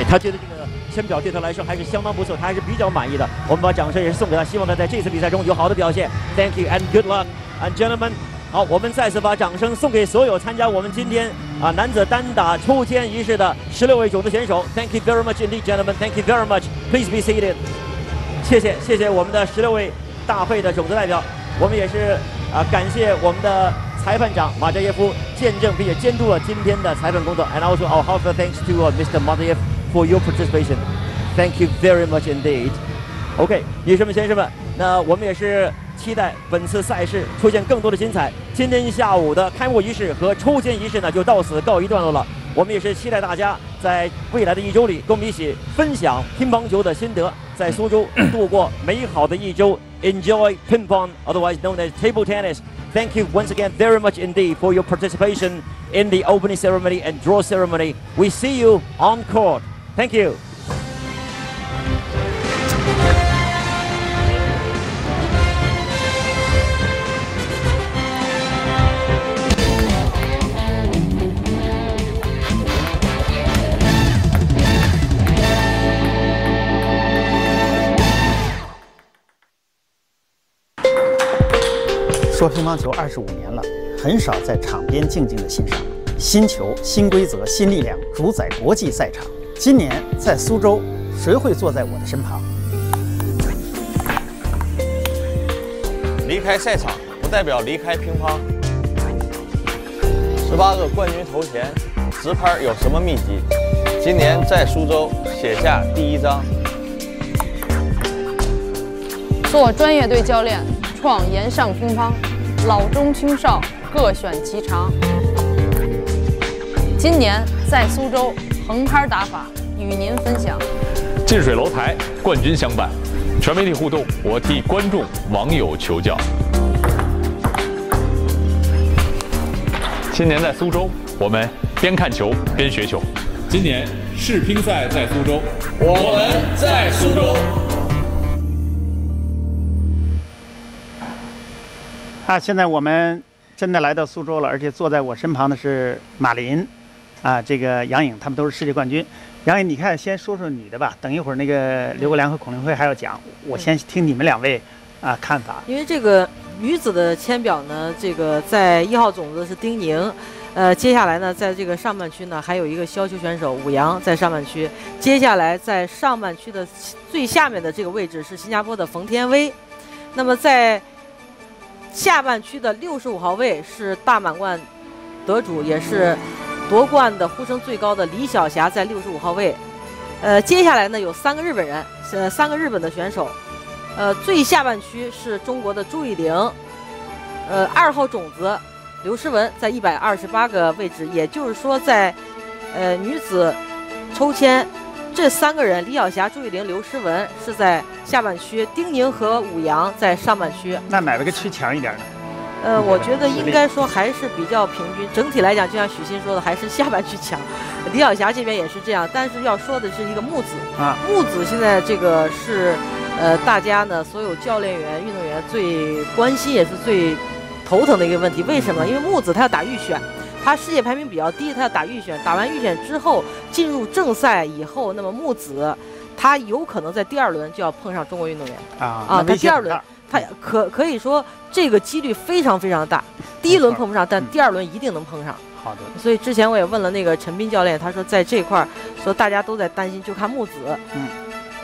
哎，他觉得这个。 签表对他来说还是相当不错，他还是比较满意的。我们把掌声也是送给他，希望他在这次比赛中有好的表现。Thank you and good luck, and gentlemen。好，我们再次把掌声送给所有参加我们今天啊男子单打抽签仪式的十六位种子选手。Thank you very much indeed, gentlemen. Thank you very much. Please be seated. 谢谢，谢谢我们的十六位大会的种子代表。我们也是啊感谢我们的裁判长马扎耶夫见证并且监督了今天的裁判工作。And also our heartfelt thanks to Mister Matayev. For your participation, thank you very much indeed. OK， 女士们、先生们，那我们也是期待本次赛事出现更多的精彩。今天下午的开幕仪式和抽签仪式呢，就到此告一段落了。我们也是期待大家在未来的一周里，跟我们一起分享乒乓球的心得，在苏州度过美好的一周。Enjoy ping pong, otherwise known as table tennis. Thank you once again very much indeed for your participation in the opening ceremony and draw ceremony. We see you on court. Thank you.说乒乓球二十五年了，很少在场边静静的欣赏。新球、新规则、新力量，主宰国际赛场。 今年在苏州，谁会坐在我的身旁？离开赛场不代表离开乒乓。十八个冠军头衔，直拍有什么秘籍？今年在苏州写下第一章。是我专业队教练，创岩上乒乓，老中青少各选其长。今年在苏州横拍打法与您分享。近水楼台，冠军相伴，全媒体互动，我替观众网友求教。今年在苏州，我们边看球边学球。今年世乒赛在苏州，我们在苏州。 啊，现在我们真的来到苏州了，而且坐在我身旁的是马林，啊，这个杨颖，他们都是世界冠军。杨颖，你看，先说说女的吧，等一会儿那个刘国梁和孔令辉还要讲，我先听你们两位啊看法。因为这个女子的签表呢，这个在一号种子是丁宁，呃，接下来呢，在这个上半区呢，还有一个削球选手武阳在上半区，接下来在上半区的最下面的这个位置是新加坡的冯天薇，那么在 下半区的六十五号位是大满贯得主，也是夺冠的呼声最高的李晓霞，在六十五号位。呃，接下来呢有三个日本人，呃，三个日本的选手。呃，最下半区是中国的朱雨玲，呃，二号种子刘诗雯在一百二十八个位置，也就是说在呃女子抽签这三个人，李晓霞、朱雨玲、刘诗雯是在 下半区，丁宁和武阳在上半区。那哪个区强一点呢？呃，我觉得应该说还是比较平均。整体来讲，就像许昕说的，还是下半区强。李晓霞这边也是这样，但是要说的是一个木子啊，木子现在这个是呃，大家呢所有教练员、运动员最关心也是最头疼的一个问题。为什么？因为木子他要打预选，他世界排名比较低，他要打预选。打完预选之后进入正赛以后，那么木子 他有可能在第二轮就要碰上中国运动员啊啊！他第二轮，他可可以说这个几率非常非常大。第一轮碰不上，但第二轮一定能碰上。好的。所以之前我也问了那个陈斌教练，他说在这块儿说大家都在担心，就看木子，嗯，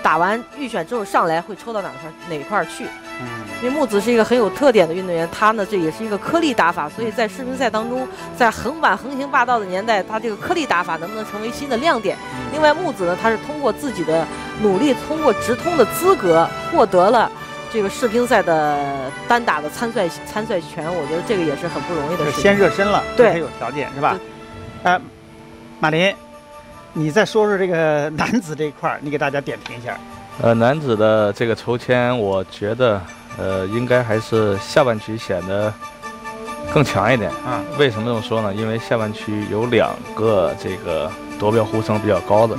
打完预选之后上来会抽到哪块哪块去。嗯，因为木子是一个很有特点的运动员，他呢这也是一个颗粒打法，所以在世乒赛当中，在横板横行霸道的年代，他这个颗粒打法能不能成为新的亮点？ 另外，木子呢，他是通过自己的努力，通过直通的资格，获得了这个世乒赛的单打的参赛参赛权。我觉得这个也是很不容易的事情。先热身了，对，才有条件是吧？呃，马林，你再说说这个男子这一块儿，你给大家点评一下。呃，男子的这个抽签，我觉得呃，应该还是下半区显得更强一点啊。为什么这么说呢？因为下半区有两个这个 夺标呼声比较高的，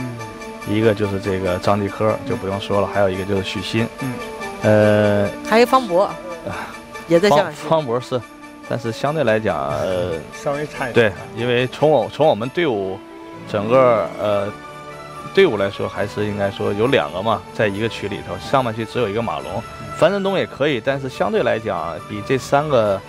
一个就是这个张继科，就不用说了，还有一个就是许昕，嗯，呃，还有方博，也在下半区。方博是，但是相对来讲，呃，稍微差一点。对，因为从我从我们队伍整个呃队伍来说，还是应该说有两个嘛，在一个区里头，上半区只有一个马龙，樊振东也可以，但是相对来讲，比这三个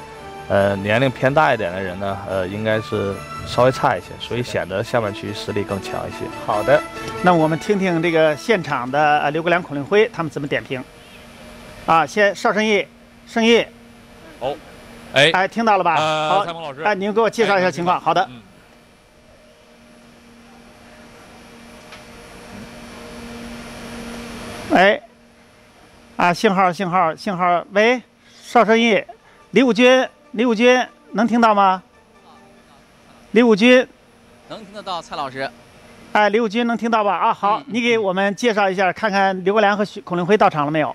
呃，年龄偏大一点的人呢，呃，应该是稍微差一些，所以显得下半区实力更强一些。好的，那我们听听这个现场的、呃、刘国梁、孔令辉他们怎么点评。啊，先邵胜义，胜义，哦，哎，哎，听到了吧？呃、好，蔡鹏老师，哎，您给我介绍一下情况。哎、好的。嗯 哎，啊，信号，信号，信号。喂，邵胜义，李武军。 李武军能听到吗？李武军能听得到，蔡老师。哎，李武军能听到吧？啊，好，嗯、你给我们介绍一下，看看刘国梁和孔令辉到场了没有？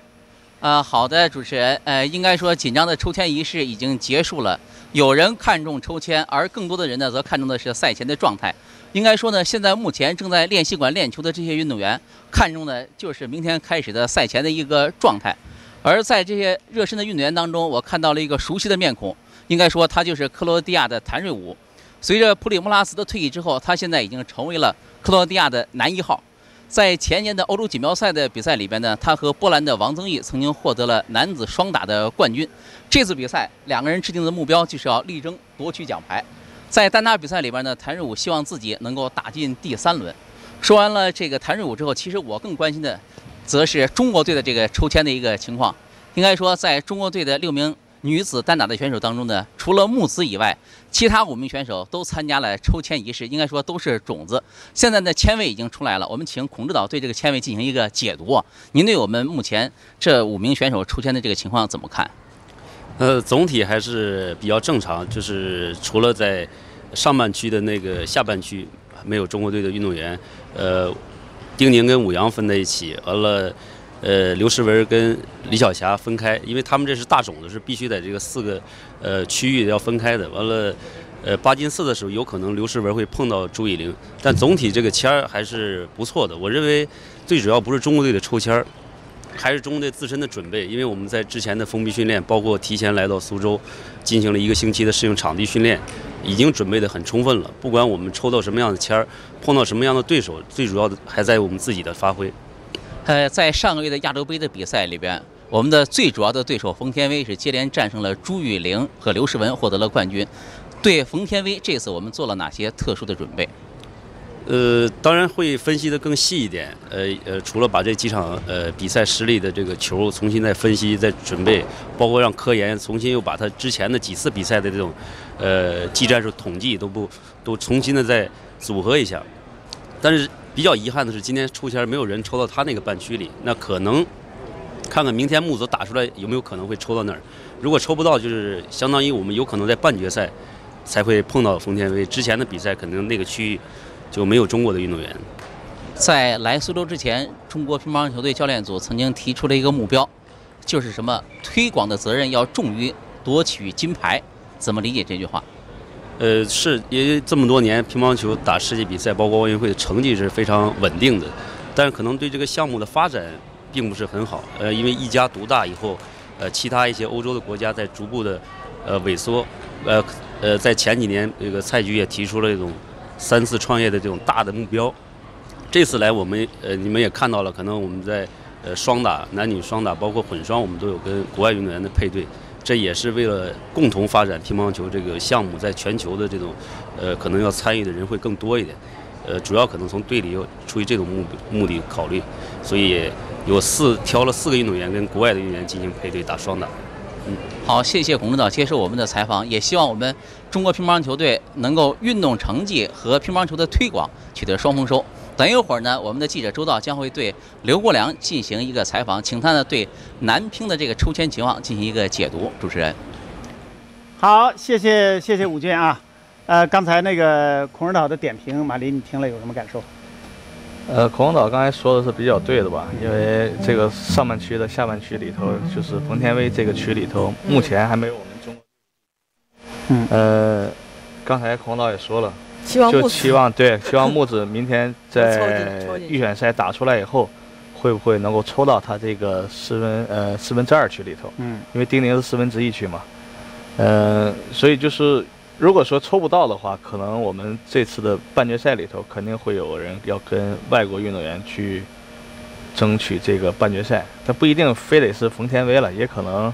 啊、呃，好的，主持人。呃，应该说紧张的抽签仪式已经结束了。有人看重抽签，而更多的人呢，则看重的是赛前的状态。应该说呢，现在目前正在练习馆练球的这些运动员，看重的就是明天开始的赛前的一个状态。而在这些热身的运动员当中，我看到了一个熟悉的面孔。 应该说，他就是克罗地亚的谭瑞武。随着普里莫拉斯的退役之后，他现在已经成为了克罗地亚的男一号。在前年的欧洲锦标赛的比赛里边呢，他和波兰的王增义曾经获得了男子双打的冠军。这次比赛，两个人制定的目标就是要力争夺取奖牌。在单打比赛里边呢，谭瑞武希望自己能够打进第三轮。说完了这个谭瑞武之后，其实我更关心的，则是中国队的这个抽签的一个情况。应该说，在中国队的六名 运女子单打的选手当中呢，除了穆子以外，其他五名选手都参加了抽签仪式，应该说都是种子。现在呢，签位已经出来了，我们请孔指导对这个签位进行一个解读啊。您对我们目前这五名选手抽签的这个情况怎么看？呃，总体还是比较正常，就是除了在上半区的那个下半区没有中国队的运动员，呃，丁宁跟武阳分在一起，完了。 呃，刘诗雯跟李晓霞分开，因为他们这是大种子，是必须在这个四个呃区域要分开的。完了，呃，八进四的时候，有可能刘诗雯会碰到朱以玲，但总体这个签儿还是不错的。我认为最主要不是中国队的抽签儿，还是中国队自身的准备，因为我们在之前的封闭训练，包括提前来到苏州，进行了一个星期的适应场地训练，已经准备得很充分了。不管我们抽到什么样的签儿，碰到什么样的对手，最主要的还在于我们自己的发挥。 呃，在上个月的亚洲杯的比赛里边，我们的最主要的对手冯天薇是接连战胜了朱雨玲和刘诗雯，获得了冠军。对冯天薇这次我们做了哪些特殊的准备？呃，当然会分析得更细一点。呃呃，除了把这几场呃比赛失利的这个球重新再分析、再准备，包括让科研重新又把他之前的几次比赛的这种呃技战术统计都不都重新的再组合一下，但是。 比较遗憾的是，今天抽签没有人抽到他那个半区里，那可能看看明天木子打出来有没有可能会抽到那儿。如果抽不到，就是相当于我们有可能在半决赛才会碰到冯天薇。之前的比赛可能那个区域就没有中国的运动员。在来苏州之前，中国乒乓球队教练组曾经提出了一个目标，就是什么推广的责任要重于夺取金牌。怎么理解这句话？ 呃，是，因为这么多年乒乓球打世界比赛，包括奥运会的成绩是非常稳定的，但是可能对这个项目的发展并不是很好。呃，因为一家独大以后，呃，其他一些欧洲的国家在逐步的呃萎缩。呃呃，在前几年，这个蔡局也提出了一种三次创业的这种大的目标。这次来，我们呃你们也看到了，可能我们在呃双打、男女双打，包括混双，我们都有跟国外运动员的配对。 这也是为了共同发展乒乓球这个项目，在全球的这种，呃，可能要参与的人会更多一点，呃，主要可能从队里要出于这种目目的考虑，所以也有四挑了四个运动员跟国外的运动员进行配对打双打。嗯，好，谢谢孔指导接受我们的采访，也希望我们中国乒乓球队能够运动成绩和乒乓球的推广取得双丰收。 等一会儿呢，我们的记者周道将会对刘国梁进行一个采访，请他呢对男乒的这个抽签情况进行一个解读。主持人，好，谢谢谢谢武军啊，呃，刚才那个孔指导的点评，马林你听了有什么感受？呃，孔指导刚才说的是比较对的吧，因为这个上半区的下半区里头，就是冯天薇这个区里头，目前还没有我们中国。嗯。呃，刚才孔指导也说了。 期望就期望对，希望木子明天在预选赛打出来以后，会不会能够抽到他这个四分呃四分之二区里头？嗯，因为丁宁是四分之一区嘛，呃，所以就是如果说抽不到的话，可能我们这次的半决赛里头肯定会有人要跟外国运动员去争取这个半决赛，但不一定非得是冯天薇了，也可能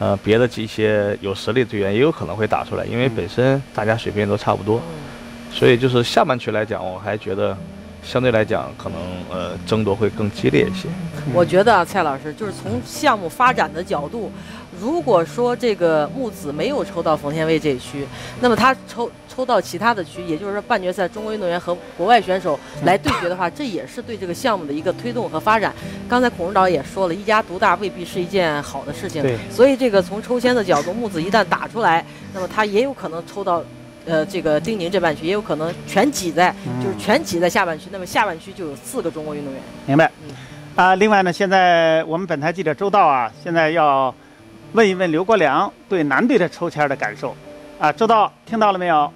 呃别的一些有实力队员也有可能会打出来，因为本身大家水平都差不多。嗯 所以就是下半区来讲，我还觉得相对来讲，可能呃争夺会更激烈一些。我觉得啊，蔡老师就是从项目发展的角度，如果说这个木子没有抽到冯天薇这一区，那么他抽抽到其他的区，也就是说半决赛中国运动员和国外选手来对决的话，这也是对这个项目的一个推动和发展。刚才孔指导也说了，一家独大未必是一件好的事情。对。所以这个从抽签的角度，木子一旦打出来，那么他也有可能抽到。 呃，这个丁宁这半区也有可能全挤在，就是全挤在下半区。那么下半区就有四个中国运动员。明白。啊、呃，另外呢，现在我们本台记者周道啊，现在要问一问刘国梁对男队的抽签的感受。啊、呃，周道听到了没有？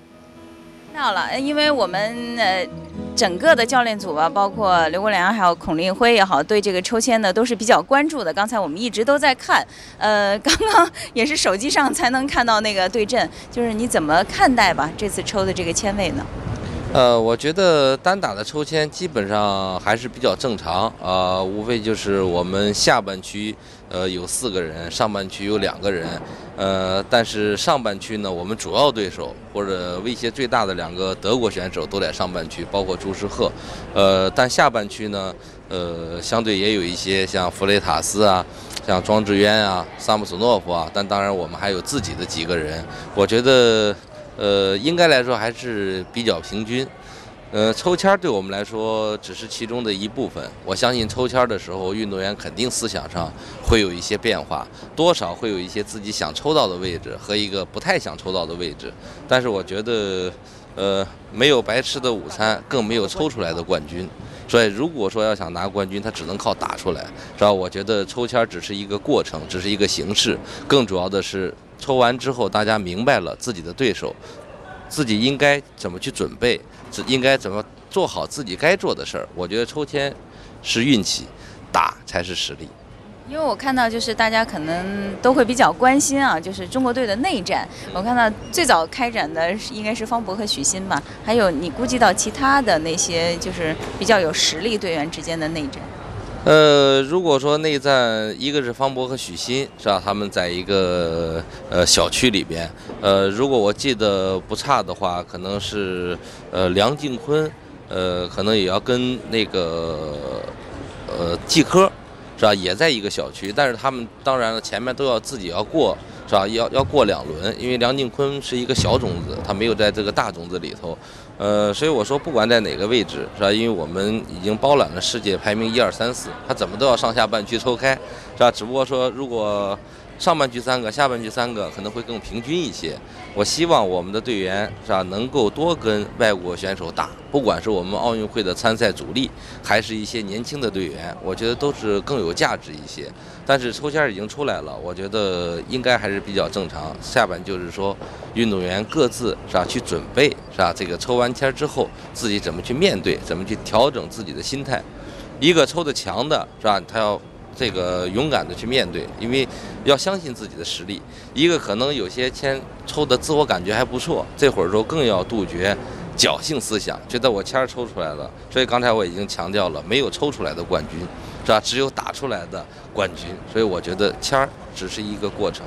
听到了，因为我们呃。 整个的教练组吧，包括刘国梁还有孔令辉也好，对这个抽签呢都是比较关注的。刚才我们一直都在看，呃，刚刚也是手机上才能看到那个对阵，就是你怎么看待吧这次抽的这个签位呢？呃，我觉得单打的抽签基本上还是比较正常啊、呃，无非就是我们下半区呃有四个人，上半区有两个人，呃，但是上半区呢，我们主要对手。 或者威胁最大的两个德国选手都在上半区，包括朱诗赫，呃，但下半区呢，呃，相对也有一些像弗雷塔斯啊，像庄智渊啊、萨姆索诺夫啊，但当然我们还有自己的几个人。我觉得，呃，应该来说还是比较平均。呃，抽签对我们来说只是其中的一部分。我相信抽签的时候，运动员肯定思想上会有一些变化，多少会有一些自己想抽到的位置和一个不太想抽到的位置。但是我觉得，呃，没有白吃的午餐，更没有抽出来的冠军。 所以，如果说要想拿冠军，他只能靠打出来，是吧？我觉得抽签只是一个过程，只是一个形式，更主要的是抽完之后，大家明白了自己的对手，自己应该怎么去准备，应该怎么做好自己该做的事儿。我觉得抽签是运气，打才是实力。 因为我看到，就是大家可能都会比较关心啊，就是中国队的内战。我看到最早开展的应该是方博和许昕吧，还有你估计到其他的那些就是比较有实力队员之间的内战。呃，如果说内战，一个是方博和许昕，是吧？他们在一个呃小区里边，呃，如果我记得不差的话，可能是呃梁靖昆，呃，可能也要跟那个呃季科。 是吧？也在一个小区，但是他们当然了，前面都要自己要过，是吧？要要过两轮，因为梁靖昆是一个小种子，他没有在这个大种子里头，呃，所以我说不管在哪个位置，是吧？因为我们已经包揽了世界排名一二三四，他怎么都要上下半区抽开，是吧？只不过说如果上半区三个，下半区三个，可能会更平均一些。我希望我们的队员是吧，能够多跟外国选手打。 不管是我们奥运会的参赛主力，还是一些年轻的队员，我觉得都是更有价值一些。但是抽签已经出来了，我觉得应该还是比较正常。下边就是说，运动员各自是吧去准备是吧，这个抽完签之后自己怎么去面对，怎么去调整自己的心态。一个抽的强的是吧，他要这个勇敢的去面对，因为要相信自己的实力。一个可能有些签抽的自我感觉还不错，这会儿说更要杜绝 侥幸思想，觉得我签儿抽出来了，所以刚才我已经强调了，没有抽出来的冠军，是吧？只有打出来的冠军。所以我觉得签儿只是一个过程，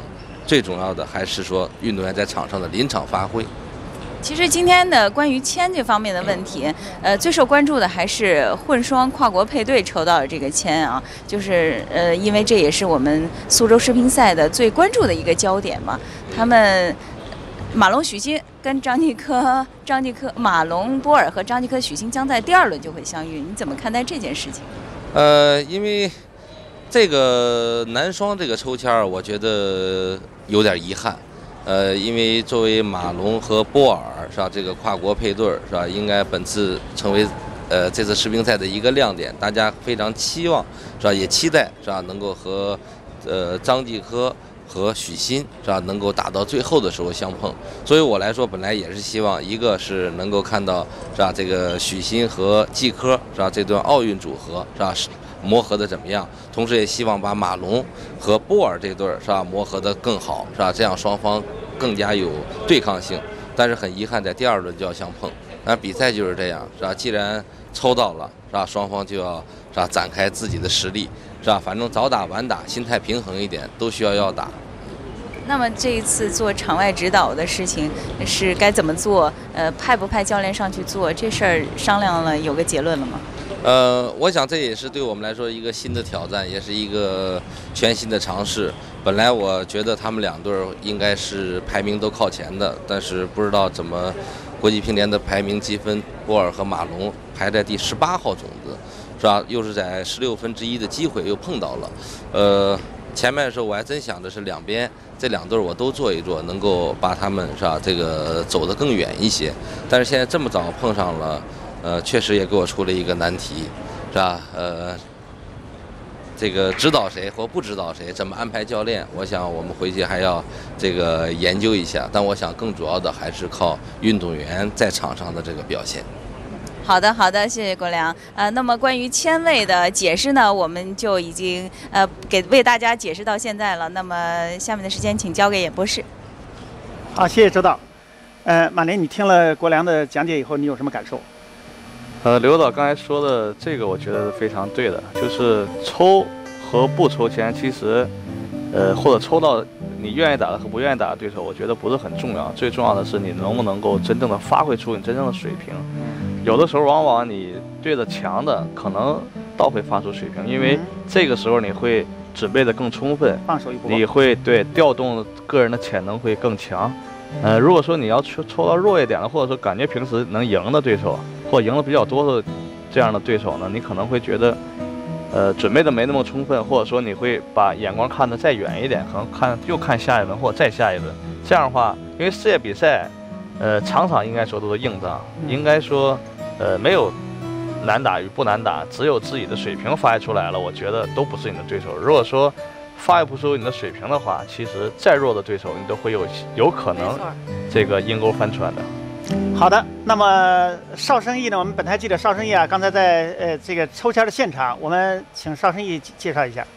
最重要的还是说运动员在场上的临场发挥。其实今天的关于签这方面的问题，呃，最受关注的还是混双跨国配对抽到的这个签啊，就是呃，因为这也是我们苏州世乒赛的最关注的一个焦点嘛，他们。 马龙、许昕跟张继科、张继科、马龙、波尔和张继科、许昕将在第二轮就会相遇，你怎么看待这件事情？呃，因为这个男双这个抽签儿，我觉得有点遗憾。呃，因为作为马龙和波尔是吧，这个跨国配对是吧，应该本次成为呃这次世乒赛的一个亮点，大家非常期望是吧，也期待是吧，能够和呃张继科 和许昕是吧，能够打到最后的时候相碰，所以我来说，本来也是希望一个是能够看到是吧，这个许昕和季科是吧，这段奥运组合是吧磨合的怎么样，同时也希望把马龙和波尔这对是吧磨合的更好是吧，这样双方更加有对抗性。但是很遗憾，在第二轮就要相碰，那比赛就是这样是吧？既然抽到了是吧，双方就要是吧展开自己的实力。 是吧？反正早打晚打，心态平衡一点，都需要要打。那么这一次做场外指导的事情是该怎么做？呃，派不派教练上去做这事儿商量了，有个结论了吗？呃，我想这也是对我们来说一个新的挑战，也是一个全新的尝试。本来我觉得他们两队应该是排名都靠前的，但是不知道怎么国际乒联的排名积分，波尔和马龙排在第十八号种子。 是吧？又是在十六分之一的机会又碰到了，呃，前面的时候我还真想的是两边这两对我都做一做，能够把他们是吧这个走得更远一些。但是现在这么早碰上了，呃，确实也给我出了一个难题，是吧？呃，这个指导谁或不指导谁，怎么安排教练，我想我们回去还要这个研究一下。但我想更主要的还是靠运动员在场上的这个表现。 好的，好的，谢谢国良。呃，那么关于签位的解释呢，我们就已经呃给为大家解释到现在了。那么下面的时间请交给演播室。好，谢谢周导。呃，马林，你听了国良的讲解以后，你有什么感受？呃，刘导刚才说的这个，我觉得是非常对的，就是抽和不抽签，其实呃或者抽到你愿意打的和不愿意打的对手，我觉得不是很重要，最重要的是你能不能够真正的发挥出你真正的水平。 有的时候，往往你对着强的，可能倒会发出水平，因为这个时候你会准备的更充分，放手一搏，你会对调动个人的潜能会更强。呃，如果说你要抽抽到弱一点的，或者说感觉平时能赢的对手，或赢的比较多的这样的对手呢，你可能会觉得，呃，准备的没那么充分，或者说你会把眼光看得再远一点，可能看又看下一轮或再下一轮。这样的话，因为世界比赛，呃，场场应该说都是硬仗，应该说，呃，没有。 难打与不难打，只有自己的水平发挥出来了，我觉得都不是你的对手。如果说发挥不出你的水平的话，其实再弱的对手你都会有有可能这个阴沟翻船的。好的，那么邵生义呢？我们本台记者邵生义啊，刚才在呃这个抽签的现场，我们请邵生义介绍一下。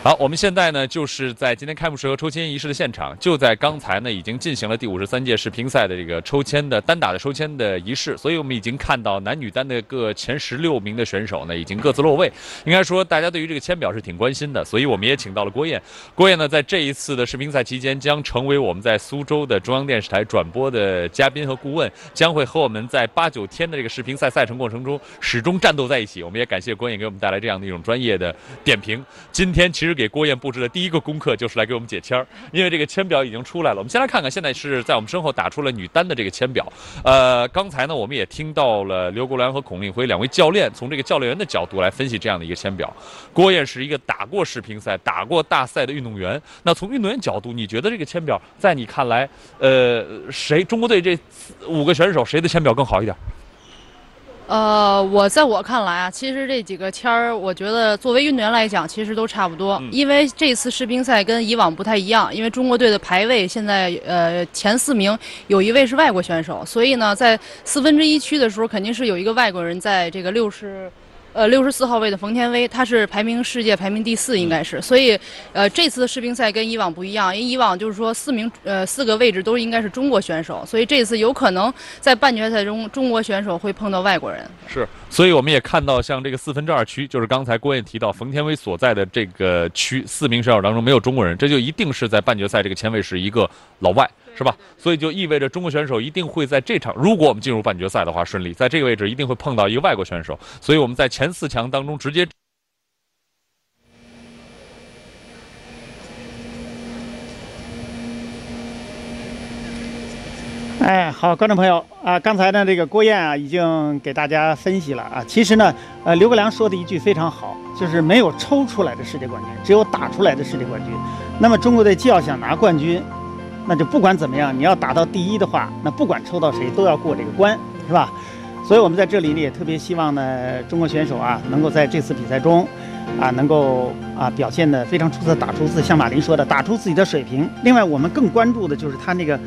好，我们现在呢就是在今天开幕式和抽签仪式的现场，就在刚才呢已经进行了第五十三届世乒赛的这个抽签的单打的抽签的仪式，所以我们已经看到男女单的各前十六名的选手呢已经各自落位。应该说大家对于这个签表是挺关心的，所以我们也请到了郭燕。郭燕呢在这一次的世乒赛期间将成为我们在苏州的中央电视台转播的嘉宾和顾问，将会和我们在八九天的这个世乒赛赛程过程中始终战斗在一起。我们也感谢郭燕给我们带来这样的一种专业的点评。今天其实。 其实给郭燕布置的第一个功课就是来给我们解签儿，因为这个签表已经出来了。我们先来看看，现在是在我们身后打出了女单的这个签表。呃，刚才呢，我们也听到了刘国梁和孔令辉两位教练从这个教练员的角度来分析这样的一个签表。郭燕是一个打过世乒赛、打过大赛的运动员。那从运动员角度，你觉得这个签表在你看来，呃，谁中国队这五个选手谁的签表更好一点？ 呃，我在我看来啊，其实这几个签儿，我觉得作为运动员来讲，其实都差不多。嗯、因为这次世乒赛跟以往不太一样，因为中国队的排位现在呃前四名有一位是外国选手，所以呢，在四分之一区的时候，肯定是有一个外国人在这个六十。 呃，六十四号位的冯天薇，她是排名世界排名第四，应该是。所以，呃，这次的世乒赛跟以往不一样，因为以往就是说四名呃四个位置都应该是中国选手，所以这次有可能在半决赛中中国选手会碰到外国人。是，所以我们也看到，像这个四分之二区，就是刚才郭燕提到冯天薇所在的这个区，四名选手当中没有中国人，这就一定是在半决赛这个签位是一个老外。 是吧？所以就意味着中国选手一定会在这场，如果我们进入半决赛的话，顺利在这个位置一定会碰到一个外国选手。所以我们在前四强当中直接。哎，好，观众朋友啊、呃，刚才呢这个郭燕啊已经给大家分析了啊。其实呢，呃，刘国梁说的一句非常好，就是没有抽出来的世界冠军，只有打出来的世界冠军。那么中国队既要想拿冠军。 那就不管怎么样，你要打到第一的话，那不管抽到谁都要过这个关，是吧？所以我们在这里呢也特别希望呢，中国选手啊能够在这次比赛中，啊能够啊表现得非常出色，打出自像马林说的，打出自己的水平。另外，我们更关注的就是他那个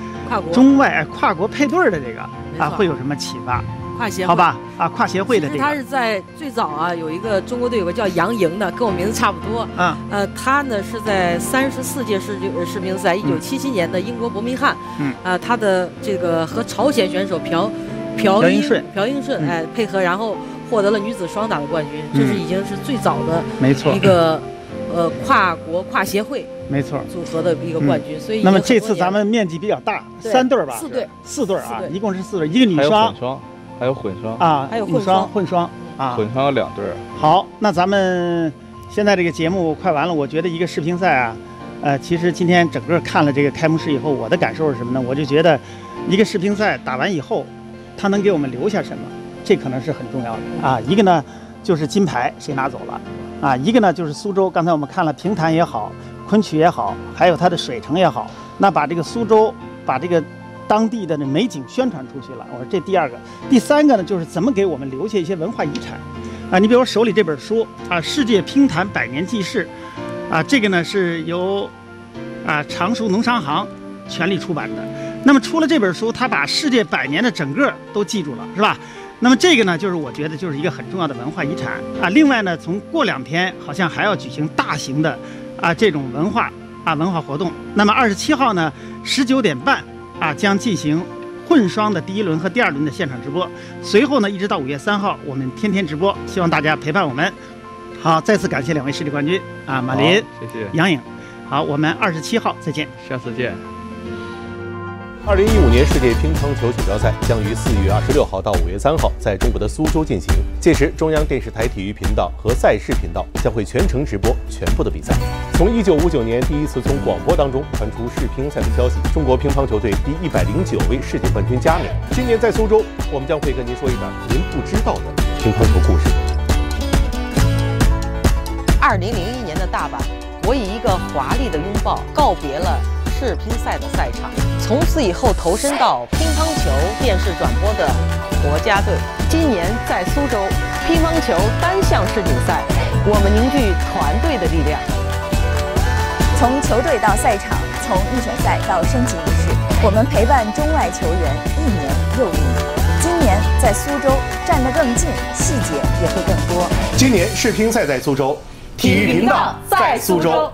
中外跨国配对的这个啊会有什么启发？跨协会好吧啊跨协会的这个。他是在最早啊有一个中国队有个叫杨莹的，跟我名字差不多啊。呃，他呢是在三十四届世世乒赛，一九七七年的英国伯明翰，嗯啊、呃、他的这个和朝鲜选手朴朴英顺朴英顺哎、呃、配合，然后获得了女子双打的冠军，嗯、这是已经是最早的没错一个呃跨国跨协会。 没错，组合的一个冠军，嗯、所以那么这次咱们面积比较大，三对儿吧，四对，四对啊，一共是四对，一个女双，还有混双，啊，还有混双，混双啊，混双有两对儿。好，那咱们现在这个节目快完了，我觉得一个世乒赛啊，呃，其实今天整个看了这个开幕式以后，我的感受是什么呢？我就觉得一个世乒赛打完以后，它能给我们留下什么，这可能是很重要的啊。一个呢就是金牌谁拿走了啊，一个呢就是苏州，刚才我们看了评弹也好。 昆曲也好，还有它的水城也好，那把这个苏州，把这个当地的美景宣传出去了。我说这第二个，第三个呢，就是怎么给我们留下一些文化遗产啊？你比如我手里这本书啊，《世界乒坛百年纪事》啊，这个呢是由啊常熟农商行全力出版的。那么出了这本书，他把世界百年的整个都记住了，是吧？ 那么这个呢，就是我觉得就是一个很重要的文化遗产啊。另外呢，从过两天好像还要举行大型的啊这种文化啊文化活动。那么二十七号呢，十九点半啊将进行混双的第一轮和第二轮的现场直播。随后呢，一直到五月三号，我们天天直播，希望大家陪伴我们。好，再次感谢两位世界冠军啊，马林，谢谢杨颖。好，我们二十七号再见，下次见。二零一五年世界乒乓球锦标赛将于四月二十六号到五月三号在中国的苏州进行。届时，中央电视台体育频道和赛事频道将会全程直播全部的比赛。从一九五九年第一次从广播当中传出世乒赛的消息，中国乒乓球队第一百零九位世界冠军加冕。今年在苏州，我们将会跟您说一点您不知道的乒乓球故事。二零零一年的大阪，我以一个华丽的拥抱告别了 世乒赛的赛场，从此以后投身到乒乓球电视转播的国家队。今年在苏州乒乓球单项世锦赛，我们凝聚团队的力量。从球队到赛场，从预选赛到升级仪式，我们陪伴中外球员一年又一年。今年在苏州站得更近，细节也会更多。今年世乒赛在苏州，体育频道在苏州。